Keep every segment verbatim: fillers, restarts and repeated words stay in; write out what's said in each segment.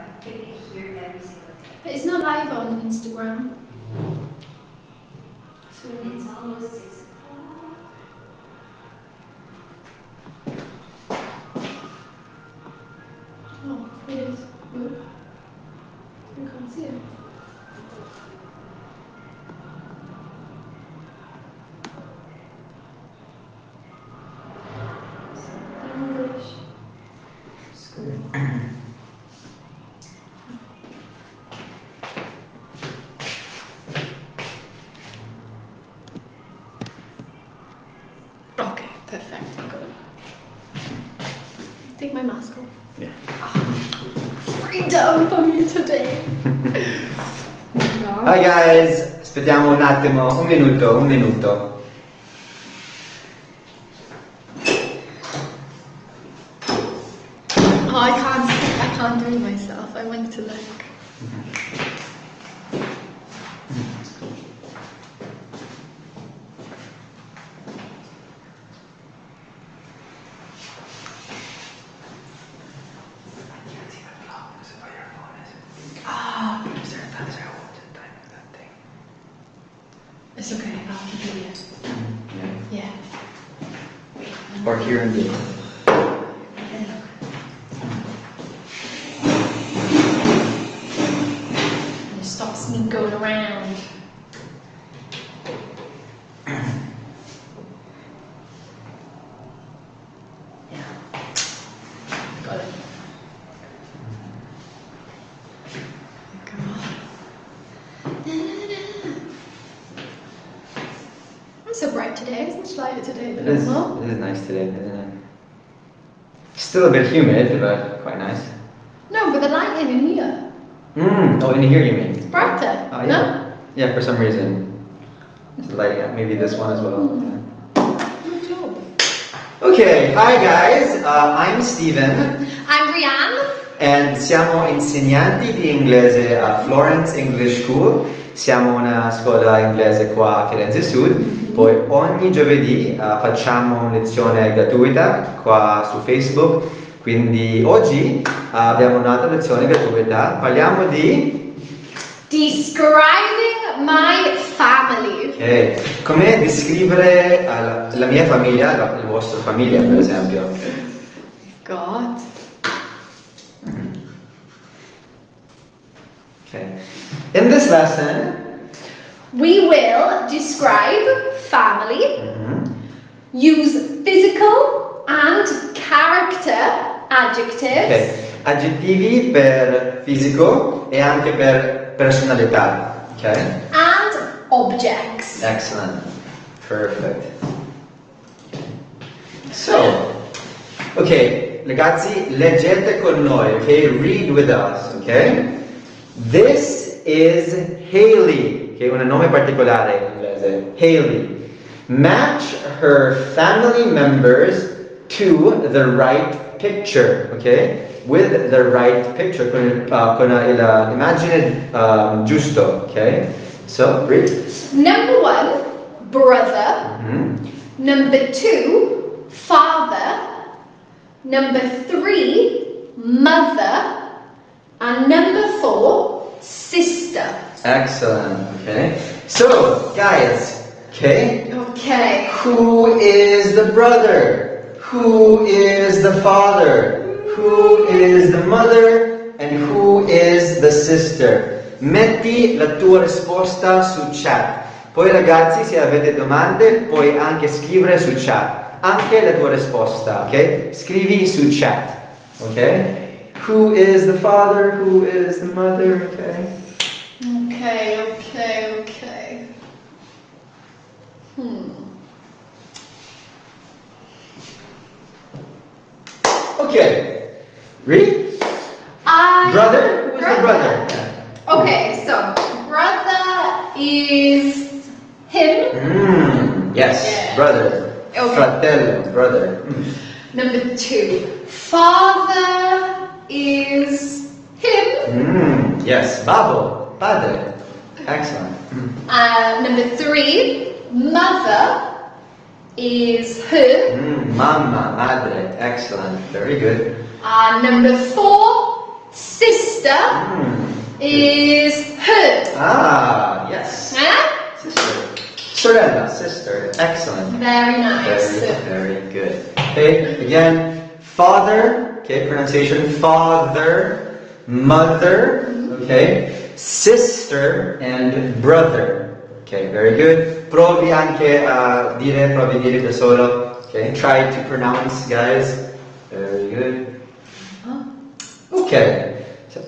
I can hear every single thing. But it's not live on Instagram. So it's almost six. Oh, it is. Good. I can't see it. Hi guys, aspettiamo un attimo, un minuto, un minuto. Oh, I can't, I can't do it myself. I went to look. Still a bit humid, but quite nice. No, but the light in here. Mm. Oh, in here you mean? It's brighter. Oh, yeah. No? Yeah, for some reason. It's lighting up. Maybe this one as well. Mm. Good job. Okay, hi guys. Uh, I'm Steven. I'm Rianne. And siamo insegnanti di inglese a Florence English School. Siamo una scuola inglese qua a Firenze Sud. Poi ogni giovedì uh, facciamo lezione gratuita qua su Facebook, quindi oggi uh, abbiamo un'altra lezione gratuita, parliamo di... Describing my family. Okay. Come descrivere uh, la mia famiglia, la, la vostra famiglia per esempio. God. Okay. In this lesson... We will describe family, mm-hmm. use physical and character adjectives. Okay. Aggettivi per fisico e anche per personalità. Okay. And objects. Excellent. Perfect. So, okay, ragazzi, leggete con noi, okay? Read with us, okay? This is Hayley. Okay, un nome particolare in inglese. Hayley. Match her family members to the right picture, okay? With the right picture, con, uh, con l'immagine um, giusto, okay? So, read. Number one, brother. Mm-hmm. Number two, father. Number three, mother. And number four, sister. Excellent, okay. So, guys, okay? Okay. Who is the brother? Who is the father? Who is the mother? And who is the sister? Metti la tua risposta su chat. Poi ragazzi, se avete domande, puoi anche scrivere su chat. Anche la tua risposta, ok? Scrivi su chat, ok? Who is the father? Who is the mother? Okay. Okay, okay, okay. Hmm. Okay. Read. I brother? Who's the brother? Okay, so brother is him. Mm, yes, yeah. Brother. Okay. Fratello, brother. Number two. Father is him. Mm, yes, babbo. Father. Excellent. Uh, number three, mother is her. Mm, mama, madre. Excellent. Very good. Uh, number four, sister. sister mm. is who? Ah, yes. Huh? Sister. Sorella, sister. Excellent. Very nice. Very, very good. Okay, again, father. Okay, pronunciation. Father, mother. Okay, sister and brother. Okay, very good. Provi anche a dire, provi a dire da solo. Okay, try to pronounce, guys. Very good. Okay. So.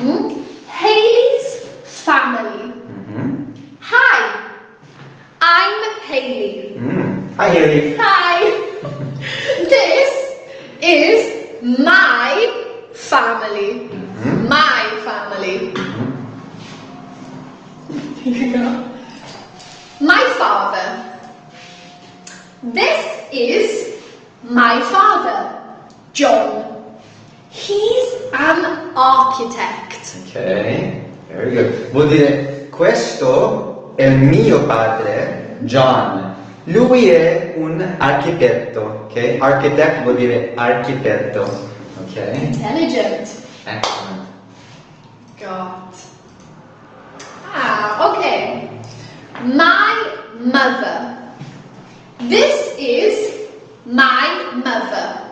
Mm-hmm. Hayley's family. Mm-hmm. Hi, I'm Hayley. Mm. Hi, Hayley. Hi. This is my family. Mm-hmm. My family. Mm-hmm. My father. This is my father, John. He's an architect. Ok, very good. Vuol dire, questo è mio padre, John. Lui è un architetto, ok? Architect vuol dire architetto, ok? Intelligent. Excellent. God. Ah, ok. My mother. This is my mother,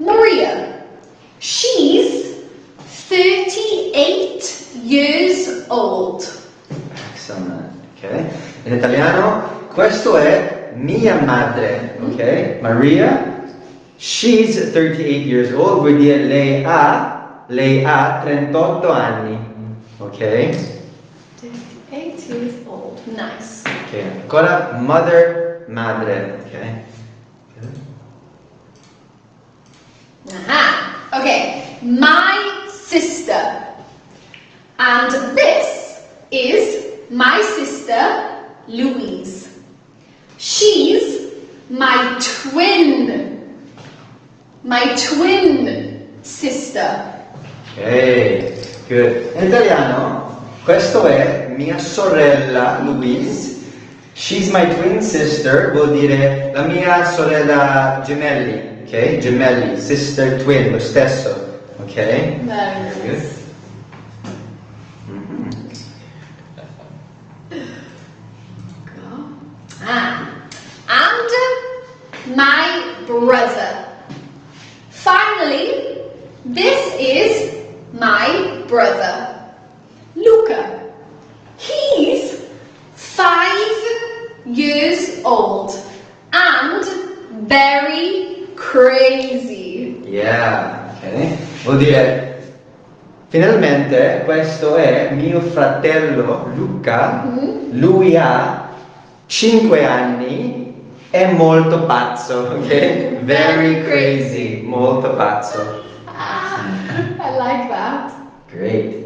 Maria. She's thirty-eight years old. Excellent. Okay. In italiano, questo è mia madre. Okay. Maria. She's thirty-eight years old. Vuol dire lei ha lei ha trentotto anni. Okay. thirty-eight years old. Nice. Okay. Ancora mother, madre. Okay. Aha. Okay. My sister. And this is my sister, Louise. She's my twin. My twin sister. Okay. Good. In italiano. Questo è mia sorella Louise. She's my twin sister. Vuol dire la mia sorella gemelli. Ok? Gemelli. Sister twin. Lo stesso. Ok? Very nice. Mm-hmm. Ah. And my brother. Finally, this is my brother. Luca. He's five years old and very crazy. Yeah, ok. Vuol dire, finalmente questo è mio fratello Luca, mm-hmm. Lui ha cinque anni, è molto pazzo, ok? Very crazy, molto pazzo. Ah, I like that. Great.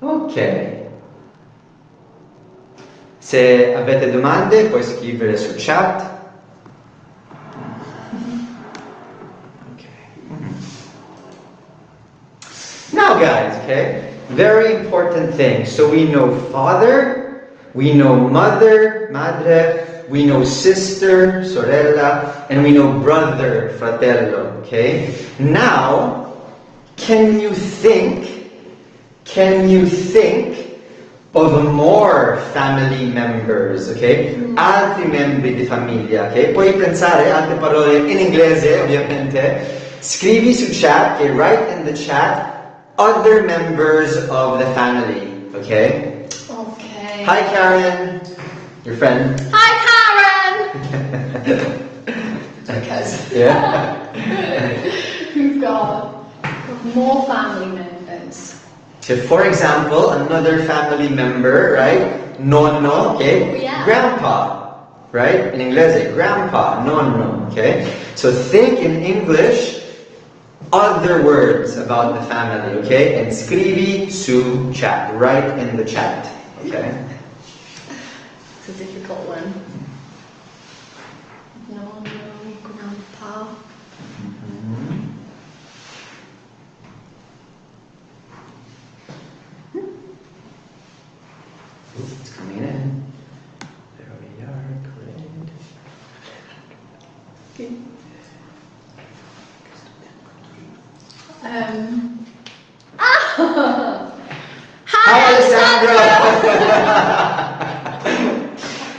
Ok, se avete domande puoi scrivere su chat. Okay. Now guys, okay, very important thing. So we know father, we know mother, madre, we know sister, sorella, and we know brother, fratello, okay? Now, can you think Can you think of more family members, ok? Mm. Altri membri di famiglia, ok? Puoi pensare altre parole in inglese, ovviamente. Scrivi su chat, okay? Write in the chat, other members of the family, ok? Okay. Hi Karen, your friend. Hi Karen! Because yeah. We've got more family members. So for example, another family member, right? Nonno, okay? Yeah. Grandpa, right? In English, grandpa, nonno, okay? So think in English, other words about the family, okay? And scrivi su chat, right in the chat, okay? It's a difficult one. Nonno, grandpa. It's coming in. There we are. Great. Okay. Um. Ah! Hi, Alessandra!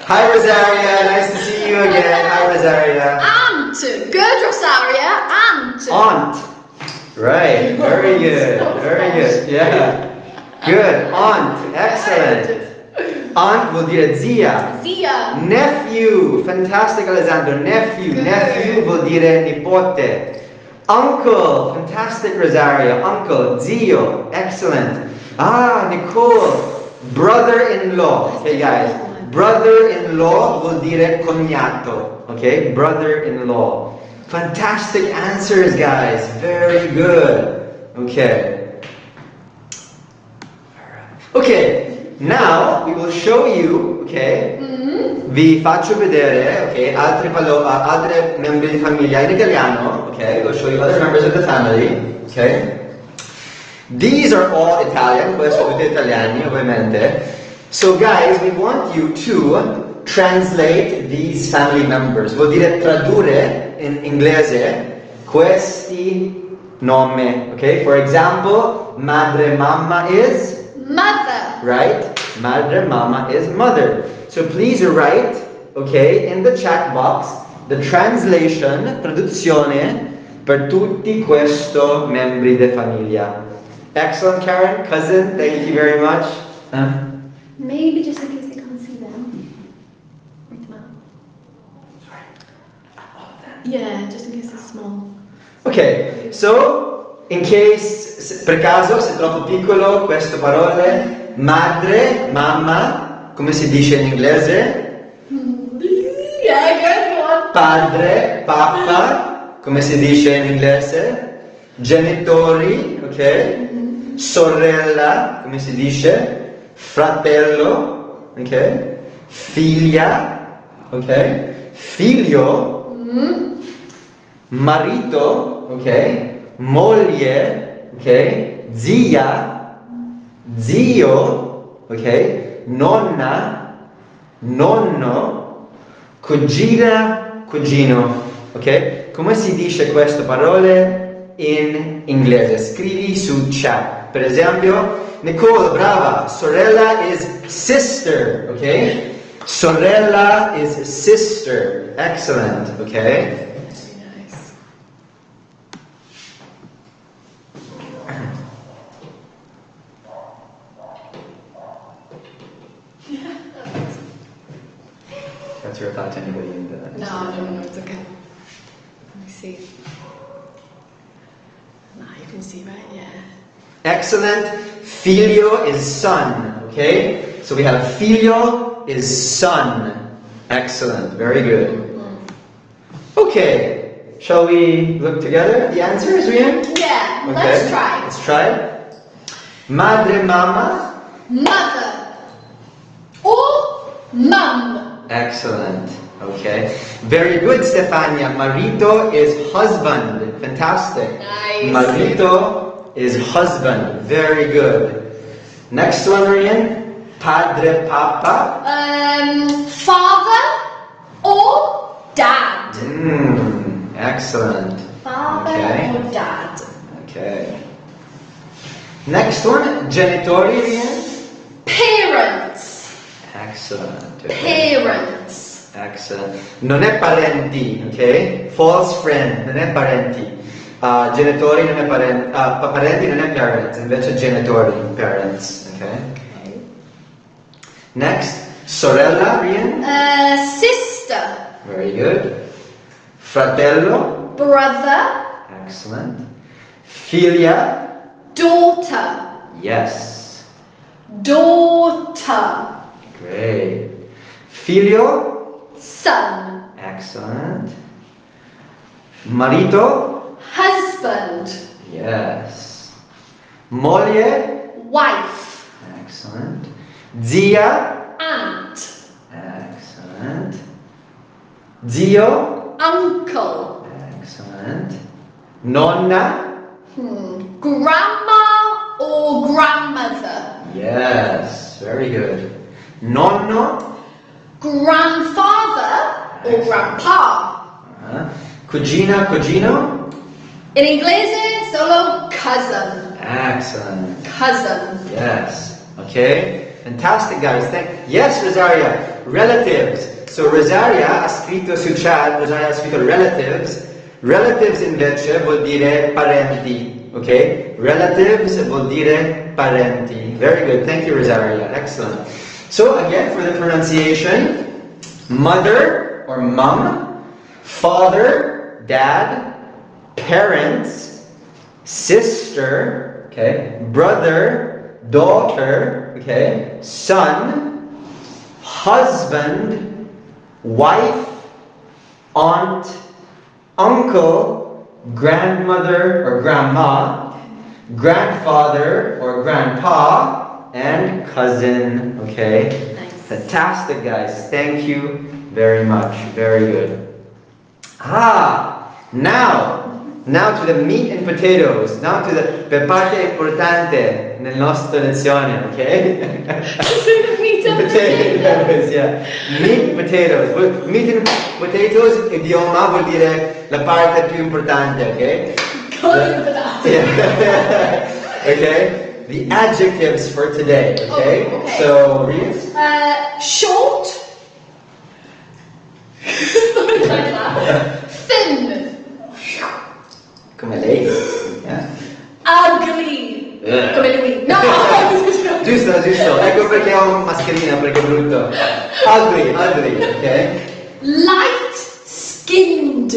Hi, Rosaria. Nice to see you again. Hi, Rosaria. Aunt. Good, Rosaria. Aunt. Aunt. Right. Very good. Very good. Yeah. Good. Aunt. Excellent. Aunt vuol dire zia. Zia. Nephew. Fantastic, Alessandro. Nephew. Good. Nephew vuol dire nipote. Uncle. Fantastic, Rosaria. Uncle. Zio. Excellent. Ah, Nicole. Brother-in-law. Okay, guys. Brother-in-law vuol dire cognato. Okay? Brother-in-law. Fantastic answers, guys. Very good. Okay. Okay. Now we will show you, ok? Mm-hmm. Vi faccio vedere, ok? Altri, altri membri di famiglia in italiano, ok? We'll show you other members of the family, ok? These are all Italian, questo tutti italiani, ovviamente. So, guys, we want you to translate these family members. Vuol dire tradurre in inglese questi nomi, ok? For example, madre mamma is mother. Right? Madre, mama is mother. So please write, okay, in the chat box, the translation, traduzione, per tutti questo membri de famiglia. Excellent, Karen. Cousin, thank you very much. Uh, Maybe just in case they can't see them. With mom. Sorry. All of them. Yeah, just in case it's small. Okay, so in case, per caso, se è troppo piccolo, queste parole, madre, mamma, come si dice in inglese? Padre, papà, come si dice in inglese? Genitori, ok? Sorella, come si dice? Fratello, ok? Figlia, ok? Figlio, marito, ok? Moglie, ok? Zia, zio, ok? Nonna, nonno, cugina, cugino, ok? Come si dice queste parole in inglese? Scrivi su chat. Per esempio, Nicole, brava, sorella is sister, ok? Sorella is sister, excellent, ok? Your thought to anybody in the no, no, no, it's okay. Let me see. Nah, no, you can see, right? Yeah. Excellent. Figlio is son. Okay. So we have figlio is son. Excellent. Very good. Okay. Shall we look together the answers, Rian? Yeah. Okay. Let's try. Let's try. Madre, mama. Mother. Or mum. Excellent. Okay. Very good, Stefania. Marito is husband. Fantastic. Nice. Marito is husband. Very good. Next one, Marian. Padre, papa. Um, father or dad. Mm, excellent. Father okay. or dad. Okay. Next one, genitori. Parents. Excellent. Okay. Parents. Excellent. Non è parenti, ok? False friend, non è parenti. Uh, genitori non è parenti, uh, parenti non è parents, invece genitori, parents, ok? Okay. Next, sorella, Rian? Uh, sister. Very good. Fratello? Brother. Excellent. Figlia? Daughter. Yes. Daughter. Great. Figlio? Son. Excellent. Marito? Husband. Yes. Moglie? Wife. Excellent. Zia? Aunt. Excellent. Zio? Uncle. Excellent. Nonna? Hmm. Grandma or grandmother? Yes. Very good. Nonno? Grandfather or grandpa? Uh-huh. Cugina, cugino? In inglese, solo cousin. Excellent. Cousin. Yes. Okay. Fantastic, guys. Thank yes, Rosaria. Relatives. So Rosaria ha scritto sul chat, Rosaria ha scritto relatives. Relatives invece vuol dire parenti. Ok? Relatives vuol dire parenti. Very good. Thank you, Rosaria. Excellent. So again, for the pronunciation, mother or mom, father, dad, parents, sister, okay, brother, daughter, okay, son, husband, wife, aunt, uncle, grandmother or grandma, grandfather or grandpa, and cousin, okay? Nice. Fantastic, guys. Thank you very much. Very good. Ah, now. Now to the meat and potatoes, now to the per parte importante nel nostro lezione, okay? The meat and potatoes. potatoes, yeah. Meat and potatoes. Meat and potatoes idioma vuol dire la parte più importante, okay? The, yeah. Okay. The adjectives for today, okay? Oh, okay. So Reese. Uh, short. Thin. Come lei? Yeah. Ugly! Uh. Come lui! No! Giusto, giusto! Ecco perché ho mascherina, perché è brutto! Ugly, ugly, ok? Light skinned!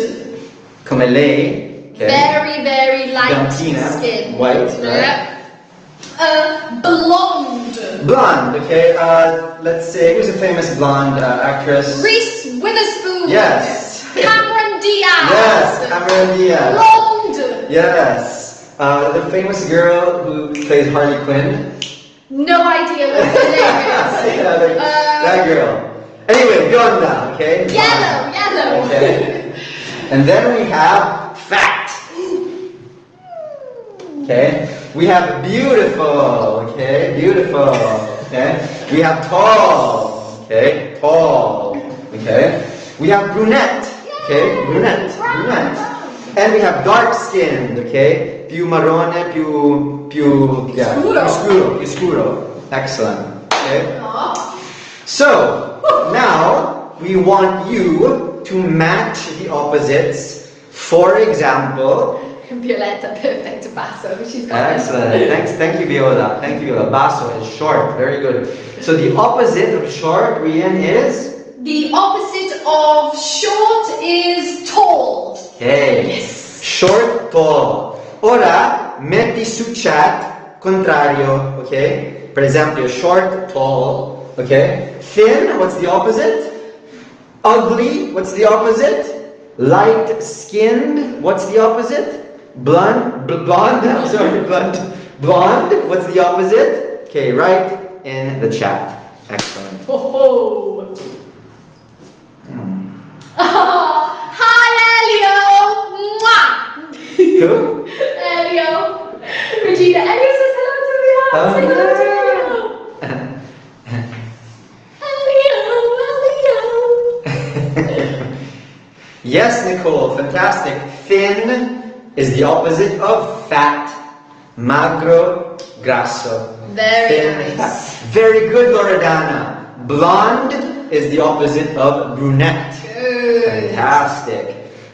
Come lei? Okay. Very, very light skinned! White, right? Uh, blonde! Blonde, okay? Uh, let's say, who's a famous blonde uh, actress? Reese Witherspoon! Yes! Cameron Diaz! Yes, Cameron Diaz! Blonde. Yes, uh, the famous girl who plays Harley Quinn. No idea what her name is. Yeah, like, uh, that girl. Anyway, beyond that, okay? Yellow, yellow. Okay. And then we have fat. Okay. We have beautiful. Okay, beautiful. Okay. We have tall. Okay, tall. Okay. We have brunette. Okay, brunette, brunette. And we have dark skinned, okay? Più marrone, più, più, yeah. Scuro. Scuro, più scuro. Excellent, okay? So, now we want you to match the opposites. For example, Violetta, perfect, basso. She's got excellent, thanks, thank you Viola, thank you Viola. Basso is short, very good. So the opposite of short, Rian, is? The opposite of short is tall. Okay. Yes. Short, tall. Ora metti su chat contrario, okay? Per esempio, short, tall, okay? Thin, what's the opposite? Ugly, what's the opposite? Light skinned, what's the opposite? Blonde, blonde, I'm sorry, blonde. Blonde, what's the opposite? Okay, write in the chat. Excellent. Oh, ho. Oh, hi Elio! Mwah! Who? Elio! Regina, Elio says hello to the house! Say hello to Elio! Elio! Elio! Yes, Nicole, fantastic. Thin is the opposite of fat. Magro, grasso. Very Thin, nice. Fat. Very good, Loredana. Blonde is the opposite of brunette. Fantastic.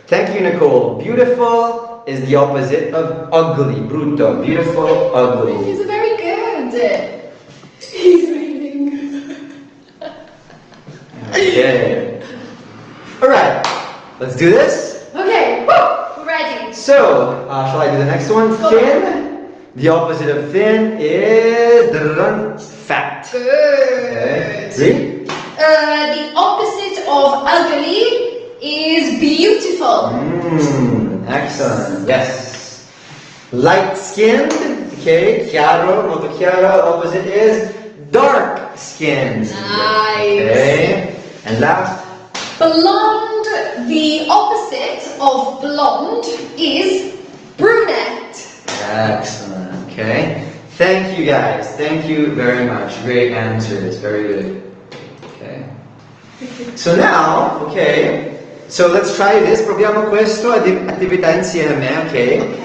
Thank you, Nicole. Beautiful is the opposite of ugly. Brutto. Beautiful, ugly. He's very good. He's reading. Okay. Alright. Let's do this. Okay. Woo! Ready. So, uh, shall I do the next one? Thin. The opposite of thin is fat. Good. Okay. Read. Uh, the opposite of ugly is beautiful. Mm, excellent. Yes. Light skinned. Okay. Chiaro. Molto chiaro. Opposite is dark skinned. Nice. Okay. And last. Blonde. The opposite of blonde is brunette. Excellent. Okay. Thank you guys. Thank you very much. Great answers. Very good. Okay. So now, okay. So let's try this, proviamo questo ad attività insieme, ok? Ok.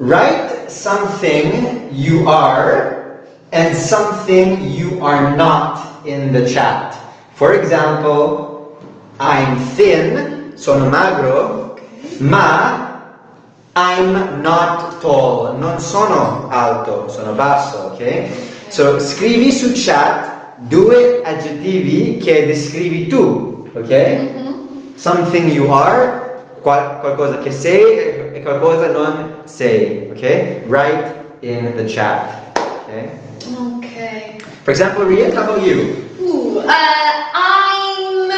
Write something you are and something you are not in the chat. For example, I'm thin, sono magro, ma I'm not tall, non sono alto, sono basso, ok? So, scrivi su chat due aggettivi che descrivi tu, ok? Something you are, Qual qualcosa che sei e qualcosa non sei, okay? Write in the chat, okay? Okay. For example, Ria, how about you? Ooh, uh, I'm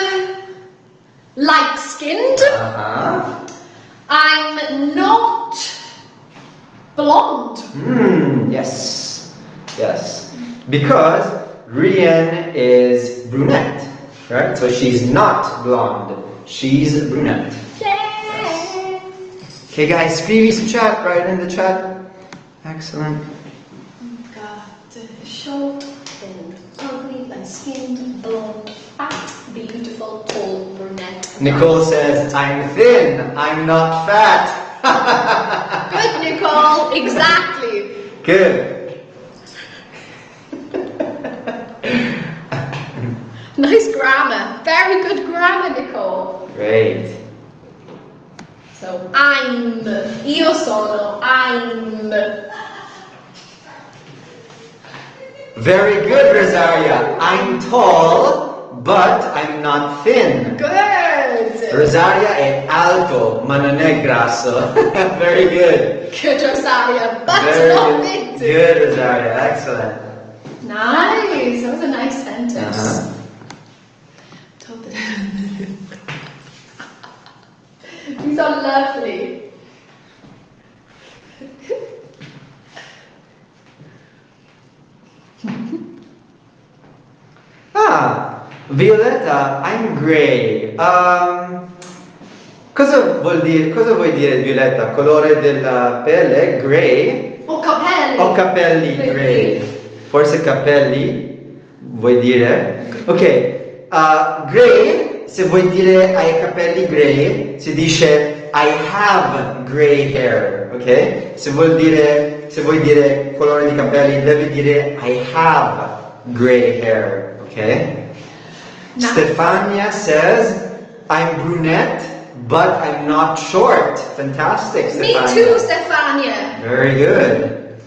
light-skinned. Uh-huh. I'm not blonde. Mm, yes, yes. Because Rian is brunette, right? So she's not blonde, she's brunette. Okay guys, scrivi su chat, right in the chat. Excellent. I've got uh, short, thin, ugly, light-skinned, blonde, fat, beautiful, tall, brunette. Nicole says, I'm thin, I'm not fat. Good, Nicole, exactly. Good. Nice grammar, very good grammar, Nicole. Great. So, I'm, io sono, I'm. Very good, Rosaria. I'm tall, but I'm not thin. Good. Rosaria è alto, ma non è grasso. Very good. Good, Rosaria, but Very not thin. Good, Rosaria. Excellent. Nice. That was a nice sentence. Uh-huh. These are lovely. Ah, Violetta, I'm grey. Um, cosa vuol dire, cosa vuol dire Violetta? Colore della pelle, grey? O capelli. O capelli, grey. Forse capelli, vuol dire? Ok, uh, grey. Se vuoi dire hai capelli grey, si dice I have grey hair, ok? Se vuol dire, se vuoi dire colore di capelli, devi dire I have grey hair, ok? No. Stefania says I'm brunette, but I'm not short. Fantastic, Stefania. Me too, Stefania. Very good.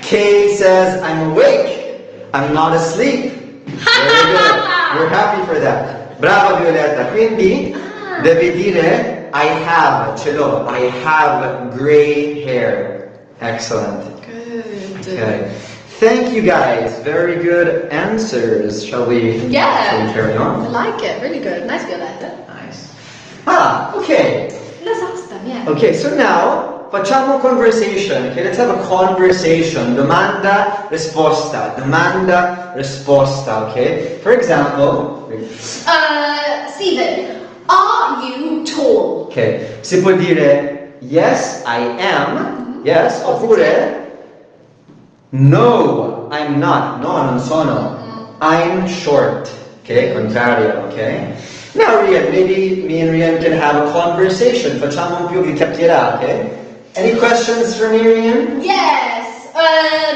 Kay says I'm awake, I'm not asleep. Very good. We're happy for that. Brava Violetta, quindi ah. devi dire I have, ce l'ho, I have grey hair. Excellent. Good. Okay. Thank you guys, very good answers. Shall we, yeah. shall we carry on? I like it, really good. Nice Violetta. Nice. Ah, okay. That's awesome, yeah. Okay, so now facciamo conversation. Okay, let's have a conversation. Domanda, risposta. Domanda, risposta, okay? For example, Uh, Steven, are you tall? Okay, si può dire yes, I am, yes, oppure no, I'm not, no, non sono, I'm short, okay, contrario, okay? Now, Rian, maybe me and Rian can have a conversation, facciamo un più di chiacchierata, okay? Any questions for me, Rian? Yes, uh,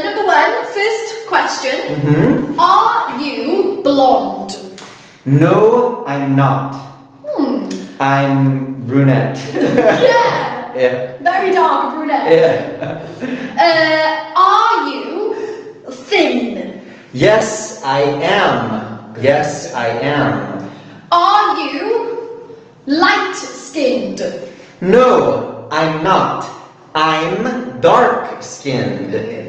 number one, first question, mm-hmm. Are you blonde? No, I'm not. Hmm. I'm brunette. Yeah. Yeah. Very dark brunette. Yeah. Uh, are you thin? Yes, I am. Yes, I am. Are you light-skinned? No, I'm not. I'm dark-skinned.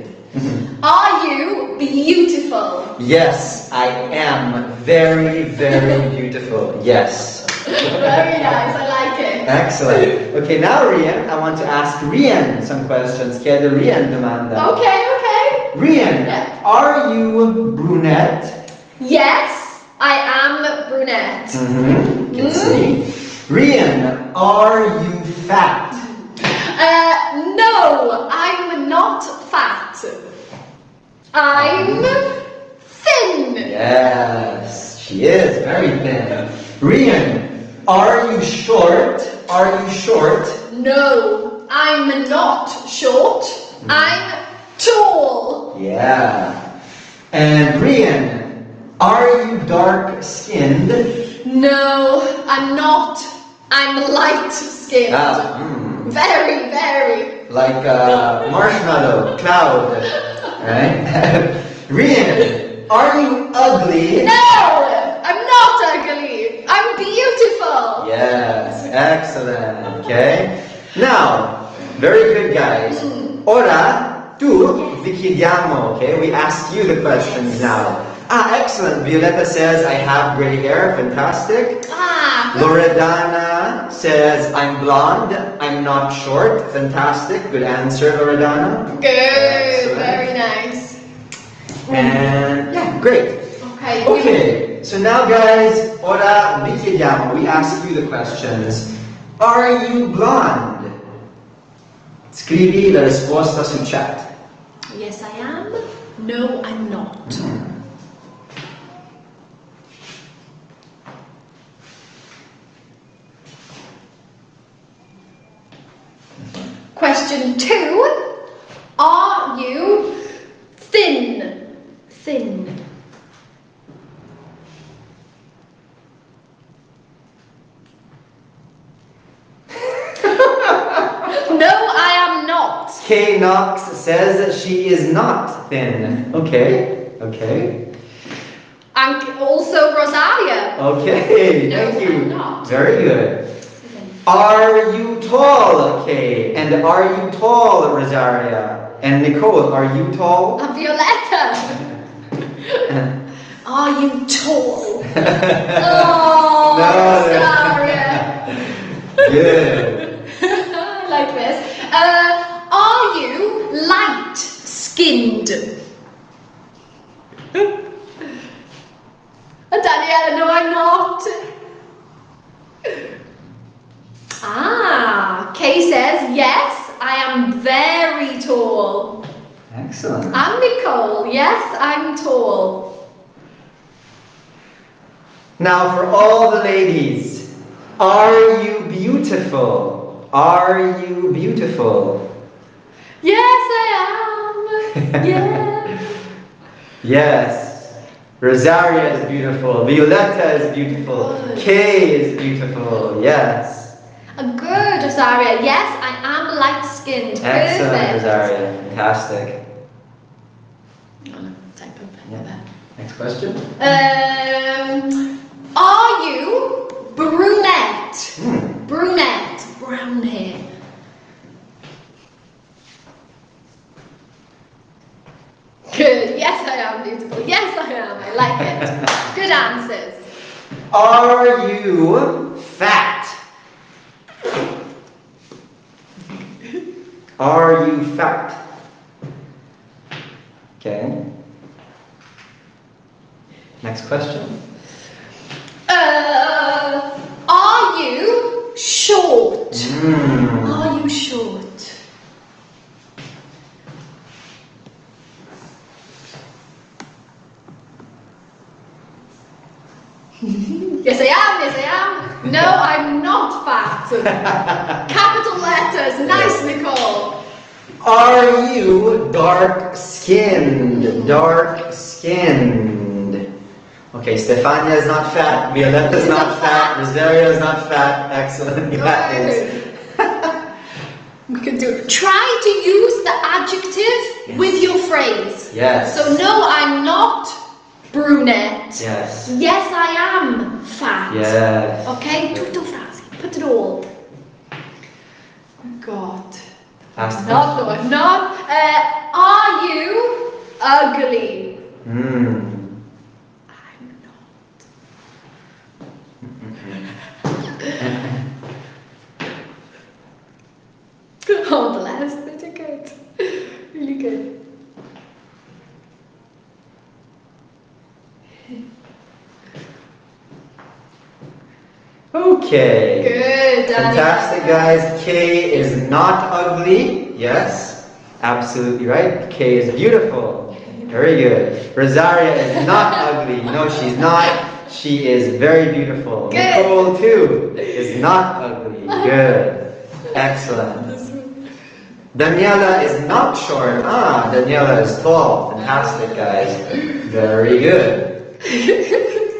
Are you beautiful? Yes, I am very, very beautiful. Yes. Very nice, I like it. Excellent. Okay, now Rian, I want to ask Rian some questions. Chiedo Rian domanda. Okay, okay. Rian, yeah. Are you brunette? Yes, I am brunette. Mm-hmm. You can mm. see. Rian, are you fat? Uh, no, I'm not fat. I'm thin. Yes, she is very thin. Rian, are you short? Are you short? No, I'm not short, mm. I'm tall. Yeah. And Brian, are you dark-skinned? No, I'm not. I'm light-skinned. Ah, mm. Very, very. Like a marshmallow cloud, right? Brian, are you ugly? No, I'm not ugly. I'm beautiful. Yes, excellent. Okay. Now, very good, guys. Ora tu vi chiediamo, okay? We ask you the questions now. Ah, excellent. Violetta says, I have gray hair. Fantastic. Ah. Loredana says, I'm blonde. I'm not short. Fantastic. Good answer, Loredana. Good. Excellent. Very nice. And yeah, great. Okay. Okay. So now, guys, ora vi chiediamo. We ask you the questions. Are you blonde? Scrivi la risposta sul chat. Yes, I am. No, I'm not. Mm-hmm. Question two. Are you thin? Thin. Kay Knox says she is not thin. Okay, okay. And also Rosalia. Okay, no, thank you. I'm not. Very good. Are you tall, Kay? And are you tall, Rosalia? And Nicole, are you tall? And Violetta. Are you tall? Oh, no, Rosalia. No. Good. Like this. Uh, Are you light-skinned? Daniela, no, I'm not. Ah, Kay says, yes, I am very tall. Excellent. And Nicole, yes, I'm tall. Now for all the ladies, are you beautiful? Are you beautiful? Yes, I am. Yes. Yes. Rosaria is beautiful. Violetta is beautiful. Good. Kay is beautiful. Yes. Good, Rosaria. Yes, I am light-skinned. Excellent, perfect. Rosaria. Fantastic. Yeah. Next question. Um, are you brunette? Mm. Brunette, brown hair. Good. Yes, I am beautiful. Yes, I am. I like it. Good answers. Are you fat? Are you fat? Okay. Next question. Uh, are you short? Mm. Are you short? Yes, I am. Yes, I am. No, I'm not fat. Capital letters. Nice, Nicole. Are you dark-skinned? Dark-skinned. Okay, Stefania is not fat. Violetta is not, not fat. fat. Rosaria is not fat. Excellent. Yes. We can do it. Try to use the adjective yes. with your phrase. Yes. So no, I'm not. Brunette. Yes. Yes, I am fat. Yes. Okay, tutto frasi. Put it all. God. Last not the one. Not. Uh, are you ugly? Mm. I'm not. Oh, bless. They did good. Really good. Okay. Good, Daddy. Fantastic, guys. Kay is not ugly. Yes, absolutely right. Kay is beautiful. Very good. Rosaria is not ugly. No, she's not. She is very beautiful. Good. Nicole, too, is not ugly. Good. Excellent. Daniela is not short. Ah, Daniela is tall. Fantastic, guys. Very good.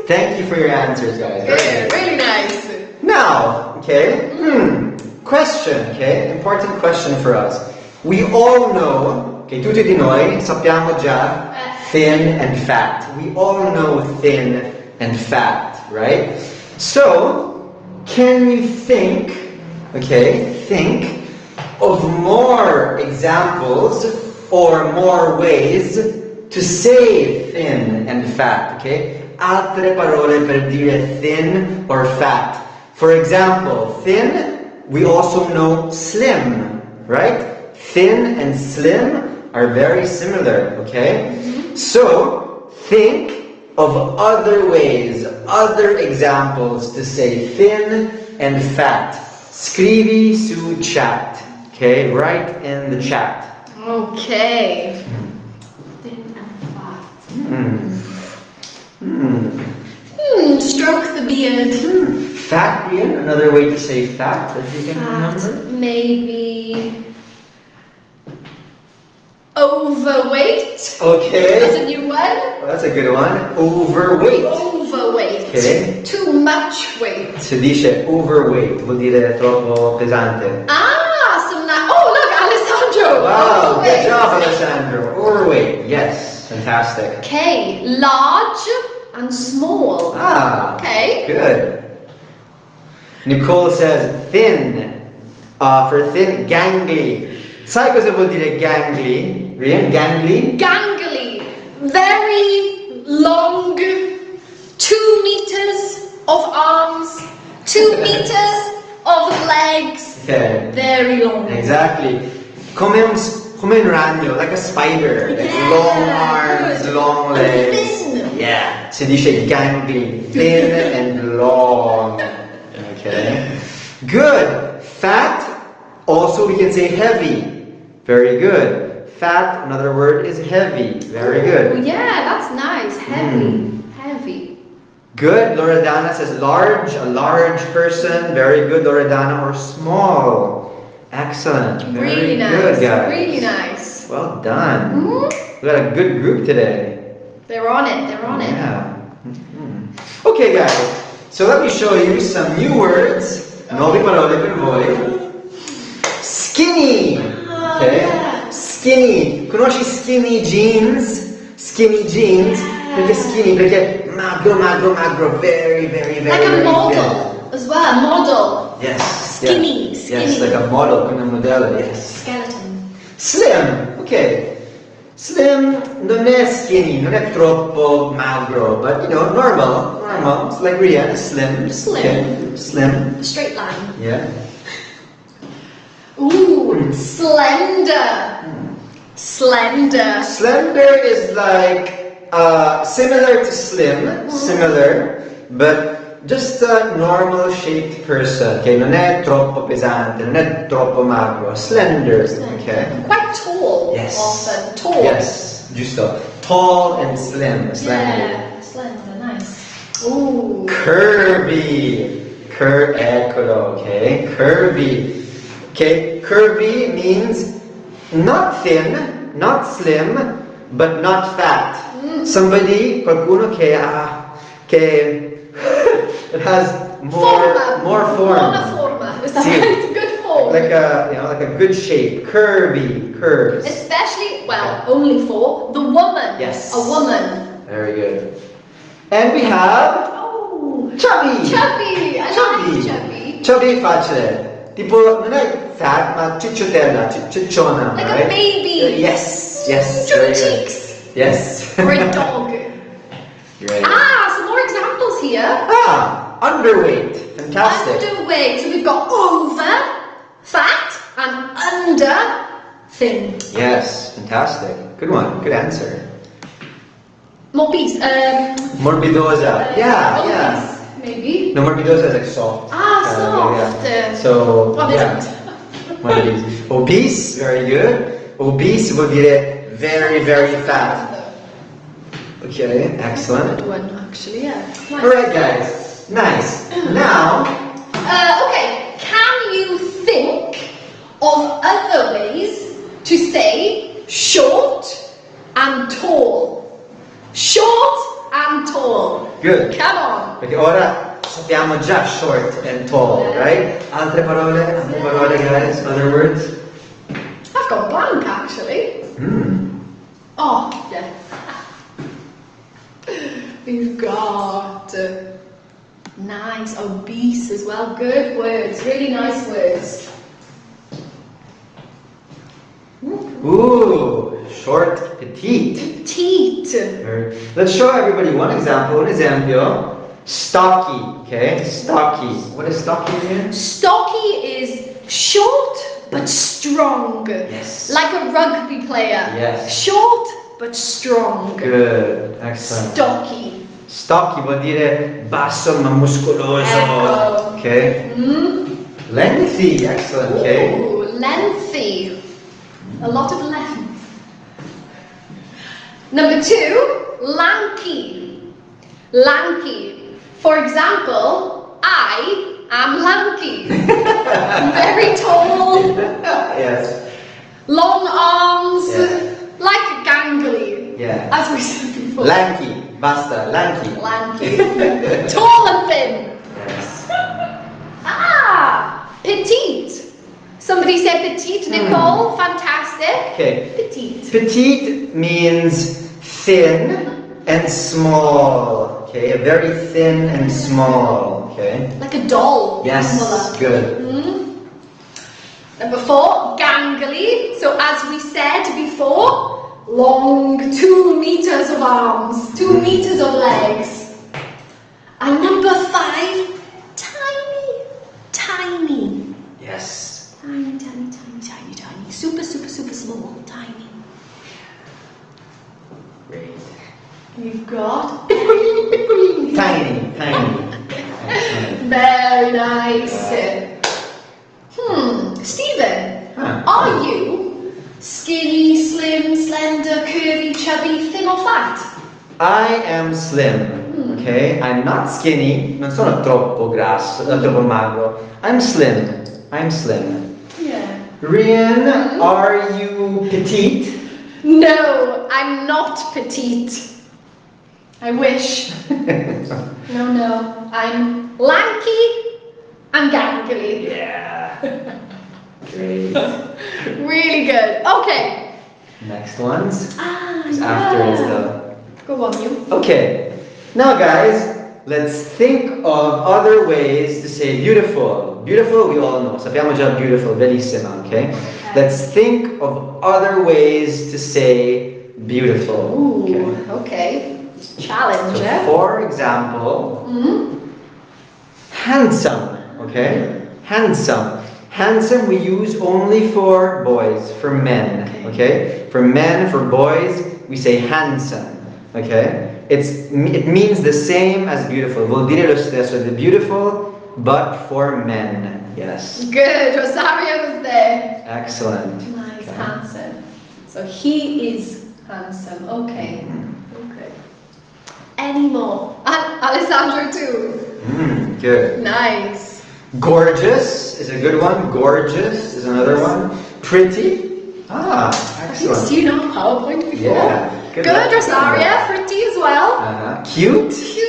Thank you for your answers, guys. Very, really nice. Now, okay, hmm, question, okay, important question for us. We all know, okay, tutti di noi sappiamo già thin and fat. We all know thin and fat, right? So, can you think, okay, think of more examples or more ways to say thin and fat, okay? Altre parole per dire thin or fat. For example, thin, we also know slim, right? Thin and slim are very similar, okay? So, think of other ways, other examples to say thin and fat. Scrivi su chat. Okay, right in the chat. Okay. Thin and fat. Hmm. Hmm. Hmm. Stroke the beard. Hmm. Fat beard. Another way to say fat, if you can fat, remember. Maybe overweight. Okay. That's a new one. Well, that's a good one. Overweight. Overweight. Okay. Too much weight. Si dice overweight, vuol dire troppo pesante. Ah, so now, oh look, Alessandro. Wow, overweight. Good job, Alessandro. Overweight, yes, fantastic. Okay, large and small. Ah, okay. Good. Nicole says thin. Uh, for thin, gangly. Sai cosa vuol dire gangly? Rian, gangly? Gangly. Very long, two meters of arms, two meters of legs. Okay. Very long. Exactly. Come un, come un ragno, like a spider. Like yeah. Long arms, good. Long legs. Thin. Yeah. Si dice gangly. Thin and long. Okay. Good. Fat. Also, we can say heavy. Very good. Fat, another word, is heavy. Very good. Yeah, that's nice. Heavy. Mm. Heavy. Good. Loredana says large, a large person. Very good, Loredana. Or small. Excellent. Very really nice. Good, guys. Really nice. Well done. Mm-hmm. We got a good group today. They're on it. They're on it. Yeah. Mm-hmm. Okay, guys. So let me show you some new words. Nuove parole per voi. Skinny. Okay. Yeah. Skinny, conosci skinny jeans? Skinny jeans, yeah. Perché skinny? Perché magro, magro, magro, very, very, very. Like a very model good. As well, model. Yes. Skinny, yes. Skinny. Yes, like a model, come a modello, yes. Skeleton. Slim, ok. Slim non è skinny, non è troppo magro, but you know, normal, normal. It's like Ria, slim. Slim. Okay. Slim. Straight line. Yeah. Ooh, slender. Hmm. Slender. Slender is like uh, similar to slim, similar, but just a normal shaped person. Okay, non è troppo pesante, non è troppo magro. Slender, okay. Quite tall. Yes. Often. Tall. Yes, giusto. Tall and slim. Slender. Yeah, slender, nice. Ooh. Curvy. Cur, eccolo, okay. Curvy. Okay, curvy means not thin, not slim, but not fat. Mm. Somebody, qualcuno che ha, che it has more forma. More form. Buona forma. Is that si. Right? Good form. Like a, you know, like a good shape. Curvy, curves. Especially, well, only for the woman. Yes. A woman. Very good. And we have oh, chubby. Chubby. I chubby. Like chubby. Chubby facile. Tipo, non è fat, ma cicciotella, cicciona, like right? A baby. Yes, yes. Chubby cheeks. Yes. Or a dog. Right. Ah, some more examples here. Ah, underweight. Fantastic. Underweight. So we've got over, fat, and under, thin. Yes, fantastic. Good one. Good answer. Morbiz. Um, Morbidosa. Uh, yeah, morbiz. Yeah. Maybe. No, morbidosa is like soft. Ah, uh, soft. Yeah. So, yeah. One of these. Obese, very good. Obese would be very, very fat. Okay, excellent. That's a good one, actually, yeah. Nice. Alright, guys. Nice. Now. Uh, okay, can you think of other ways to say short and tall. Short and tall. Good. Come on. Perché ora sappiamo già short and tall, right? Altre parole? Altre parole, guys? Other words? I've got blank, actually. Mm. Oh, yeah. We've got uh, nice, obese as well. Good words, really nice words. Ooh, short, petite. Petite. Let's show everybody one example. Un esempio. Stocky, okay? Stocky. What is stocky again? Stocky is short but strong. Yes. Like a rugby player. Yes. Short but strong. Good. Excellent. Stocky. Stocky vuol dire basso ma muscoloso. Ecco. Okay. Mm-hmm. Lengthy. Excellent. Ooh, okay. Lengthy. A lot of length. Number two, lanky. Lanky. For example, I am lanky. Very tall. Yes. Long arms. Yes. Like gangly. Yeah. As we said before. Lanky. Basta. Lanky. Lanky. Tall and thin. Yes. Ah, petite. Somebody said petite, Nicole, mm. fantastic. Okay. Petite. Petite means thin and small. Okay, very thin and small. Okay. Like a doll. Yes. Smaller. Good. Mm. Number four, gangly. So as we said before, long, two meters of arms, two meters of legs. And number five, tiny, tiny. Yes. Tiny, tiny, tiny, tiny, tiny. Super, super, super small. Tiny. Great. You've got... tiny, tiny. Tiny. Very nice. Yeah. Hmm. Stephen, huh. Are you skinny, slim, slender, curvy, chubby, thin or fat? I am slim. Okay? I'm not skinny. Non sono troppo grasso, troppo magro. I'm slim. I'm slim. Rian, are you petite? No, I'm not petite. I wish. No, no. I'm lanky and gangly. Yeah. Great. Really good. Okay. Next ones. Ah, yeah. After is the... Go on, you. Okay. Now, guys, let's think of other ways to say beautiful. Beautiful, we all know. Sappiamo già beautiful, bellissima, okay? Let's think of other ways to say beautiful. Ooh, okay. okay. Challenge, so eh? For example, mm-hmm. handsome, okay? Handsome. Handsome we use only for boys, for men, okay? For men, for boys, we say handsome, okay? It's, it means the same as beautiful. Vuol dire lo stesso, the beautiful, but for men. Yes. Good. Rosario was there. Excellent. Nice. Okay. Handsome. So he is handsome. Okay. Mm. Okay. Any more? Al Alessandro too. Mm, good. Nice. Gorgeous is a good one. Gorgeous is another one. Pretty. Ah, excellent. Do you know PowerPoint before? Yeah. Good, Good Rosaria, pretty as well. Uh, cute. Cute.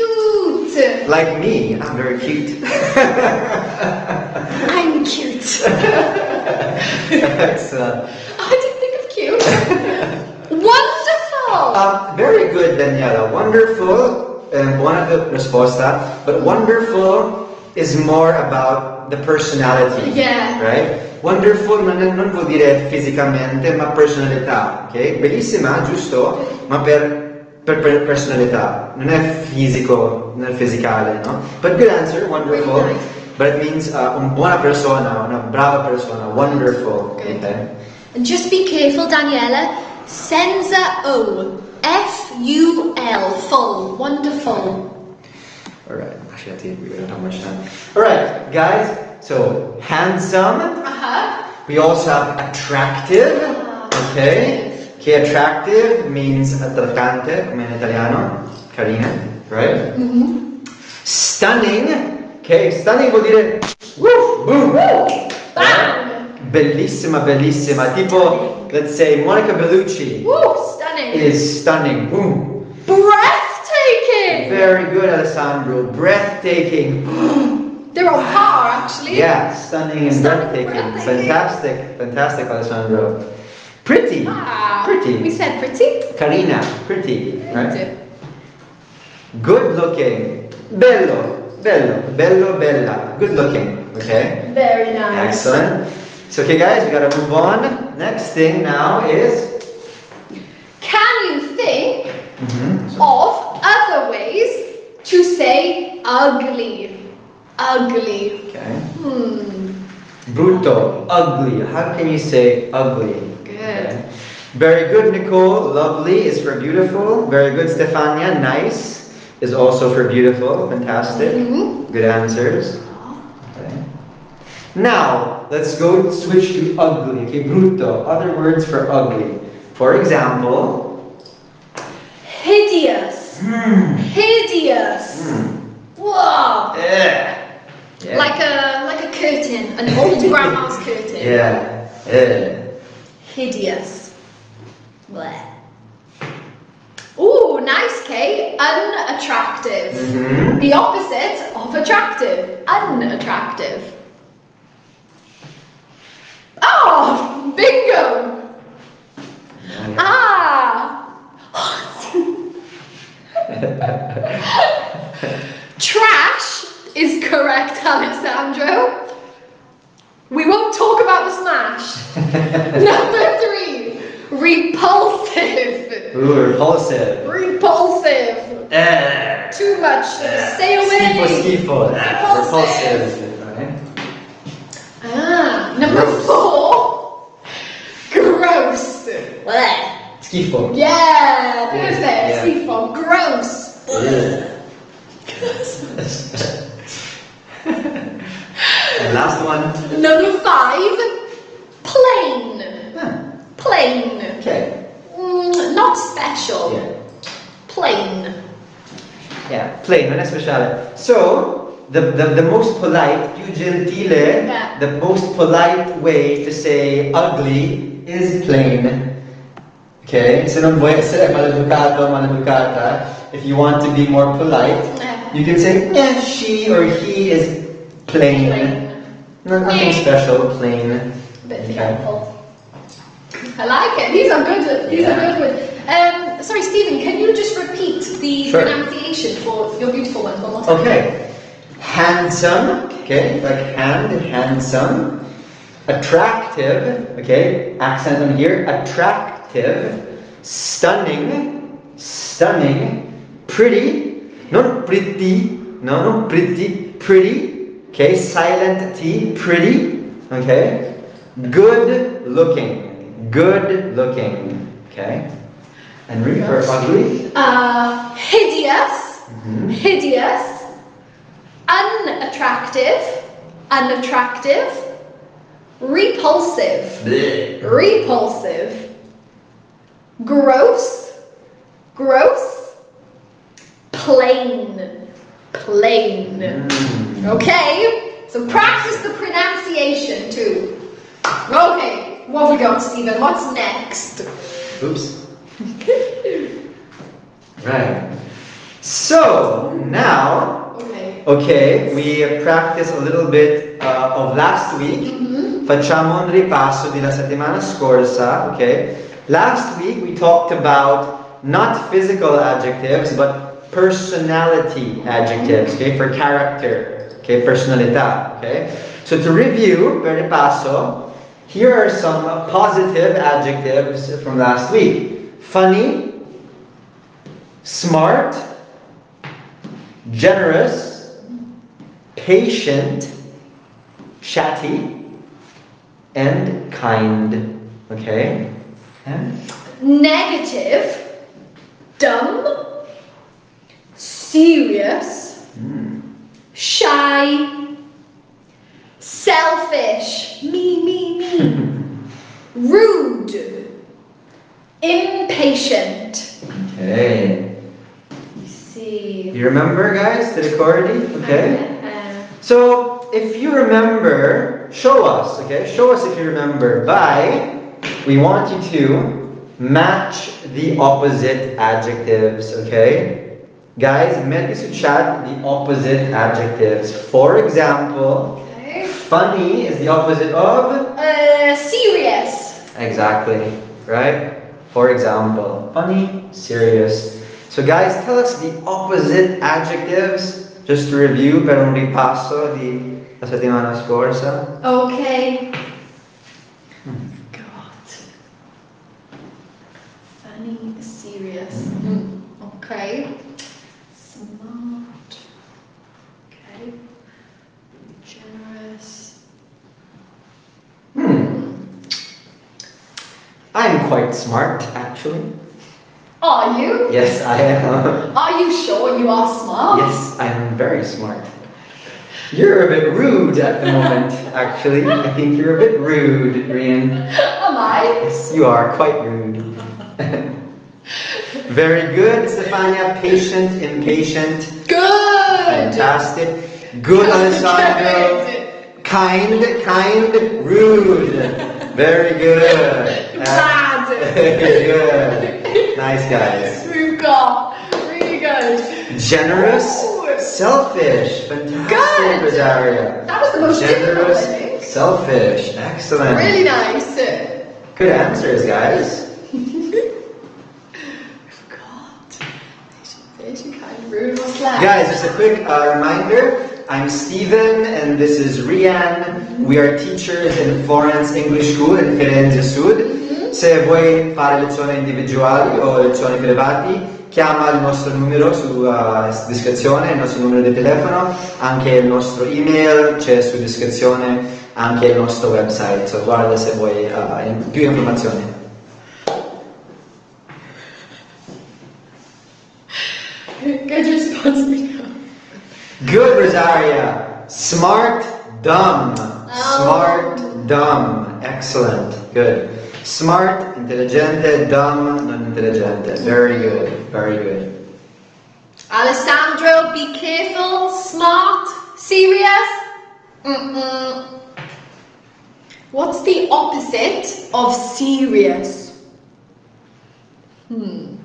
Like me, I'm very cute. I'm cute. Excellent. How did you think of cute? Wonderful. Uh, very good, Daniela. Wonderful, and one of the resposta, but wonderful is more about the personality. Yeah. Right. Wonderful non vuol dire fisicamente, ma personalità, ok? Bellissima, giusto? Ma per, per, per personalità, non è fisico, non è fisicale, no? But good answer, wonderful. Nice. But it means uh, una buona persona, una brava persona, wonderful. Good. Okay. And just be careful, Daniela. Senza O. F U L. Full. Wonderful. Alright, actually I think we don't have much time. Alright, guys. So, handsome, uh-huh. we also have attractive, uh-huh. okay? Che attractive means attractante, come in italiano, carina, right? Mm-hmm. Stunning, okay? Stunning vuol dire, woof, boom, bam! bellissima, bellissima, tipo, let's say, Monica Bellucci. Woo, stunning. Is stunning. Boom. Breathtaking. Very good, Alessandro. Breathtaking. They're on par, actually. Yeah, stunning and stunning breathtaking. breathtaking. Fantastic, fantastic, Alessandro. Pretty. Ah, pretty. We said pretty. Carina, pretty, right? Good looking. Bello, bello, bello, bella. Good looking. Okay. Very nice. Excellent. So, okay, guys, we gotta move on. Next thing now is, can you think mm-hmm. of other ways to say ugly? Ugly. Okay. Hmm. Brutto. Ugly. How can you say ugly? Good. Okay. Very good, Nicole. Lovely is for beautiful. Very good, Stefania. Nice is also for beautiful. Fantastic. Mm-hmm. Good answers. Now, let's go switch to ugly, okay, brutto, other words for ugly. For example, hideous, mm. hideous, mm. Whoa, yeah. Yeah. Like a like a curtain, an old grandma's curtain. Yeah, yeah. Hideous, bleh. Ooh, nice, Kay, unattractive, mm-hmm. the opposite of attractive, unattractive. Oh, bingo! Yeah. Ah! Trash is correct, Alessandro. We won't talk about the smash. Number three, repulsive. Ooh, repulsive. Repulsive. Uh, Too much. Uh, Stay away. Schifo, schifo. Uh, repulsive. Repulsive. Ah, number gross. four, gross. Blech. Schifo. Yeah, they yeah, say yeah. schifo. Gross. Yeah. And last one. Number five, plain. Huh. Plain. Okay. Mm, not special. Yeah. Plain. Yeah, plain, non è speciale. So. The, the, the most polite, più gentile, yeah. the most polite way to say ugly is plain. Okay? Se non vuoi essere maleducato o maleducata, if you want to be more polite, yeah. you can say, yeah, she or he is plain. plain. No, nothing yeah. special, plain. A bit fearful. I like it. These are good. These yeah. are good ones. Um, sorry, Stephen, can you just repeat the sure. pronunciation for your beautiful one one more time? Okay. Handsome, okay, like hand, handsome. Attractive, okay, accent on here. Attractive, stunning, stunning. Pretty, not pretty, no, not pretty, pretty. Okay, silent T, pretty, okay. Good looking, good looking, okay. And read for ugly. Uh, hideous, mm-hmm. hideous. Unattractive, unattractive, repulsive, blech. repulsive, gross, gross, plain, plain. Mm. Okay, so practice the pronunciation too. Okay, what have we got, Stephen? What's next? Oops. Right. So now. Okay. Okay, we practice a little bit uh, of last week. Mm-hmm. Facciamo un ripasso della settimana scorsa, okay? Last week we talked about not physical adjectives but personality adjectives, okay? For character, okay? Personalità, okay? So to review, per ripasso, here are some positive adjectives from last week. Funny, smart, generous, patient, chatty, and kind. Okay? And? Negative, dumb, serious, mm. shy, selfish, me, me, me, rude, impatient. Okay. You remember, guys, the decority? Okay. So, if you remember, remember. Show us, okay? Show us if you remember by, we want you to match the opposite adjectives, okay? Guys, metti su chat the opposite adjectives. For example, okay. Funny is the opposite of? Uh, serious. Exactly, right? For example, funny, serious. So guys, tell us the opposite adjectives, just to review per un ripasso di la settimana scorsa. Okay. Hmm. God. Funny, serious. Mm. Okay. Smart. Okay. Generous. Hmm. I'm quite smart, actually. Are you? Yes, I am. Are you sure you are smart? Yes, I am very smart. You're a bit rude at the moment, actually. I think you're a bit rude, Rian. Am I? Yes, you are quite rude. Very good, Stefania. Patient, impatient. Good! Fantastic. Good, Alessandro. Kind, kind, rude. Very good. Bad. Very good. Nice guys. Luca, really good. Generous, ooh. Selfish, fantastic, Rosaria. That was the most generous, difficult, selfish, excellent. Really nice. Good answers, guys. I forgot. Patient, kind, rude, or slack. Guys, just a quick uh, reminder. I'm Stephen, and this is Rian. We are teachers in Florence English School in Firenze Sud. Se vuoi fare lezioni individuali o lezioni private, chiama il nostro numero sulla uh, descrizione, il nostro numero di telefono, anche il nostro email, c'è su descrizione anche il nostro website, so guarda se vuoi uh, in più informazioni. Good response, Mika. Good, Rosaria. Smart, dumb. Smart, dumb. Excellent. Good. Smart, intelligente, dumb, non intelligente. Very good, very good. Alessandro, be careful, smart, serious. Mm-mm. What's the opposite of serious? Hmm.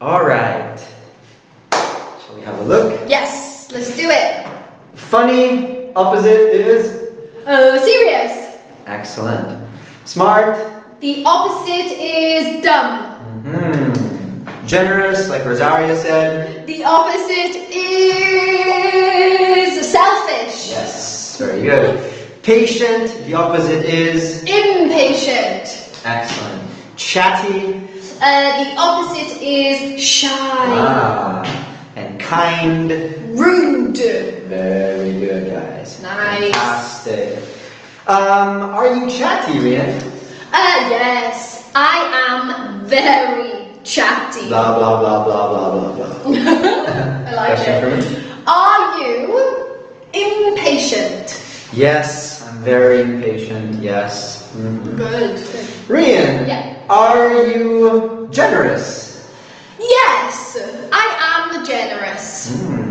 All right. Have a look. Yes, let's do it. Funny, opposite is? Uh, serious. Excellent. Smart? The opposite is dumb. Mm-hmm. Generous, like Rosaria said? The opposite is selfish. Yes, very good. Patient, the opposite is? Impatient. Excellent. Chatty? Uh, the opposite is shy. Ah. And kind. Rude. Very good, guys. Nice. Fantastic. Um, are you chatty, Rian? Uh, yes. I am very chatty. Blah, blah, blah, blah, blah, blah, blah. I like it. Are you impatient? Yes, I'm very impatient, yes. Mm-hmm. Good. Rian, yeah. Are you generous? Yes, I am generous. Mm.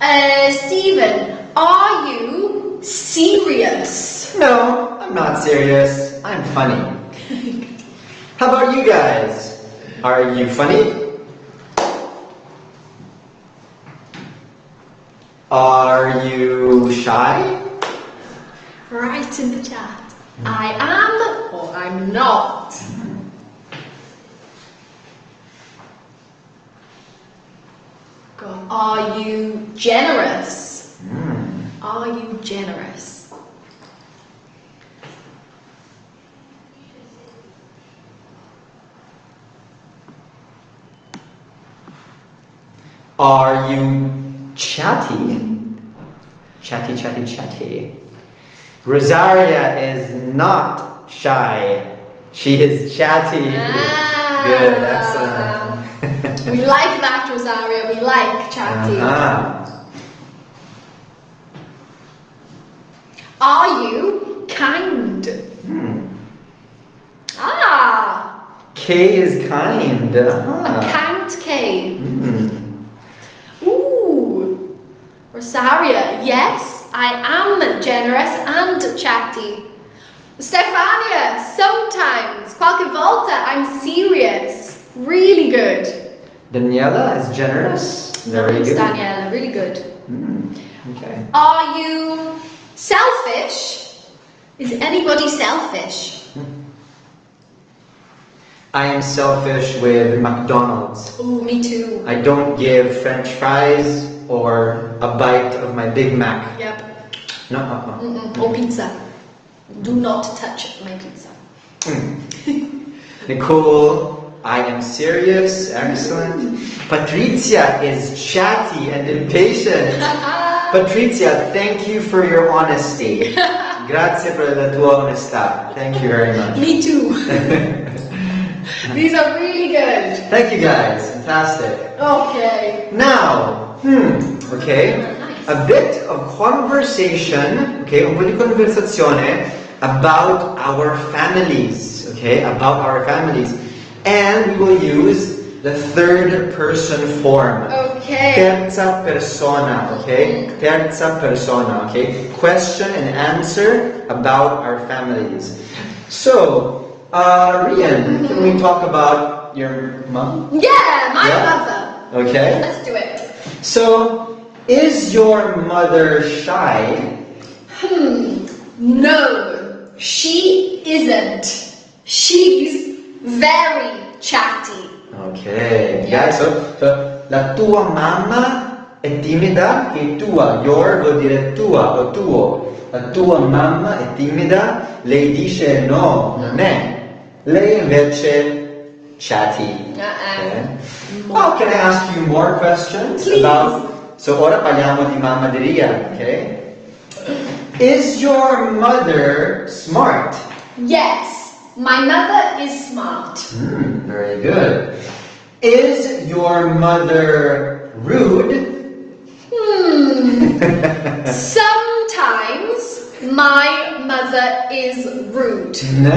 Uh, Stephen, are you serious? No, I'm not serious. I'm funny. How about you guys? Are you funny? Are you shy? Write in the chat. Mm. I am or I'm not. Mm. God. Are you generous? Mm. Are you generous? Are you chatty? Chatty, chatty, chatty. Rosaria is not shy. She is chatty. Ah. Good, excellent. We like that, Rosaria. We like chatty. Uh-huh. Are you kind? Hmm. Ah. K is kind. Ah. A kind K. Mm. Ooh. Rosaria, yes, I am generous and chatty. Stefania, sometimes. Qualche volta, I'm serious. Really good. Daniela is generous. Very good. Daniela, really good. Mm. Okay. Are you selfish? Is anybody selfish? I am selfish with McDonald's. Ooh, me too. I don't give French fries or a bite of my Big Mac. Yep. No, no, no. Mm -mm. Or pizza. Do not touch my pizza. Mm. Nicole, I am serious. Excellent. Patrizia is chatty and impatient. Patrizia, thank you for your honesty. Grazie per la tua onestà. Thank you very much. Me too. These are really good. Thank you guys. Fantastic. Okay. Now, hmm, okay, a bit of conversation, okay, un po' di conversazione about our families, okay, about our families. And we will use the third person form. Okay. Terza persona, okay? Terza persona, okay? Question and answer about our families. So, Uh, Rian, can we talk about your mom? Yeah, my yeah. mother. Okay. Let's do it. So, is your mother shy? Hmm. No, she isn't. She's very chatty. Okay. Yeah. yeah so, so, la tua mamma è timida e tua. Your vuol dire tua o tuo. La tua mamma è timida. Lei dice no, non è. Lei invece chatty. Uh-uh. Okay. Oh, can I ask you more questions? Please. About? So ora parliamo di mamma di Ria, okay? Is your mother smart? Yes, my mother is smart. Mm, very good. Is your mother rude? Hmm. Sometimes. My mother is rude. No.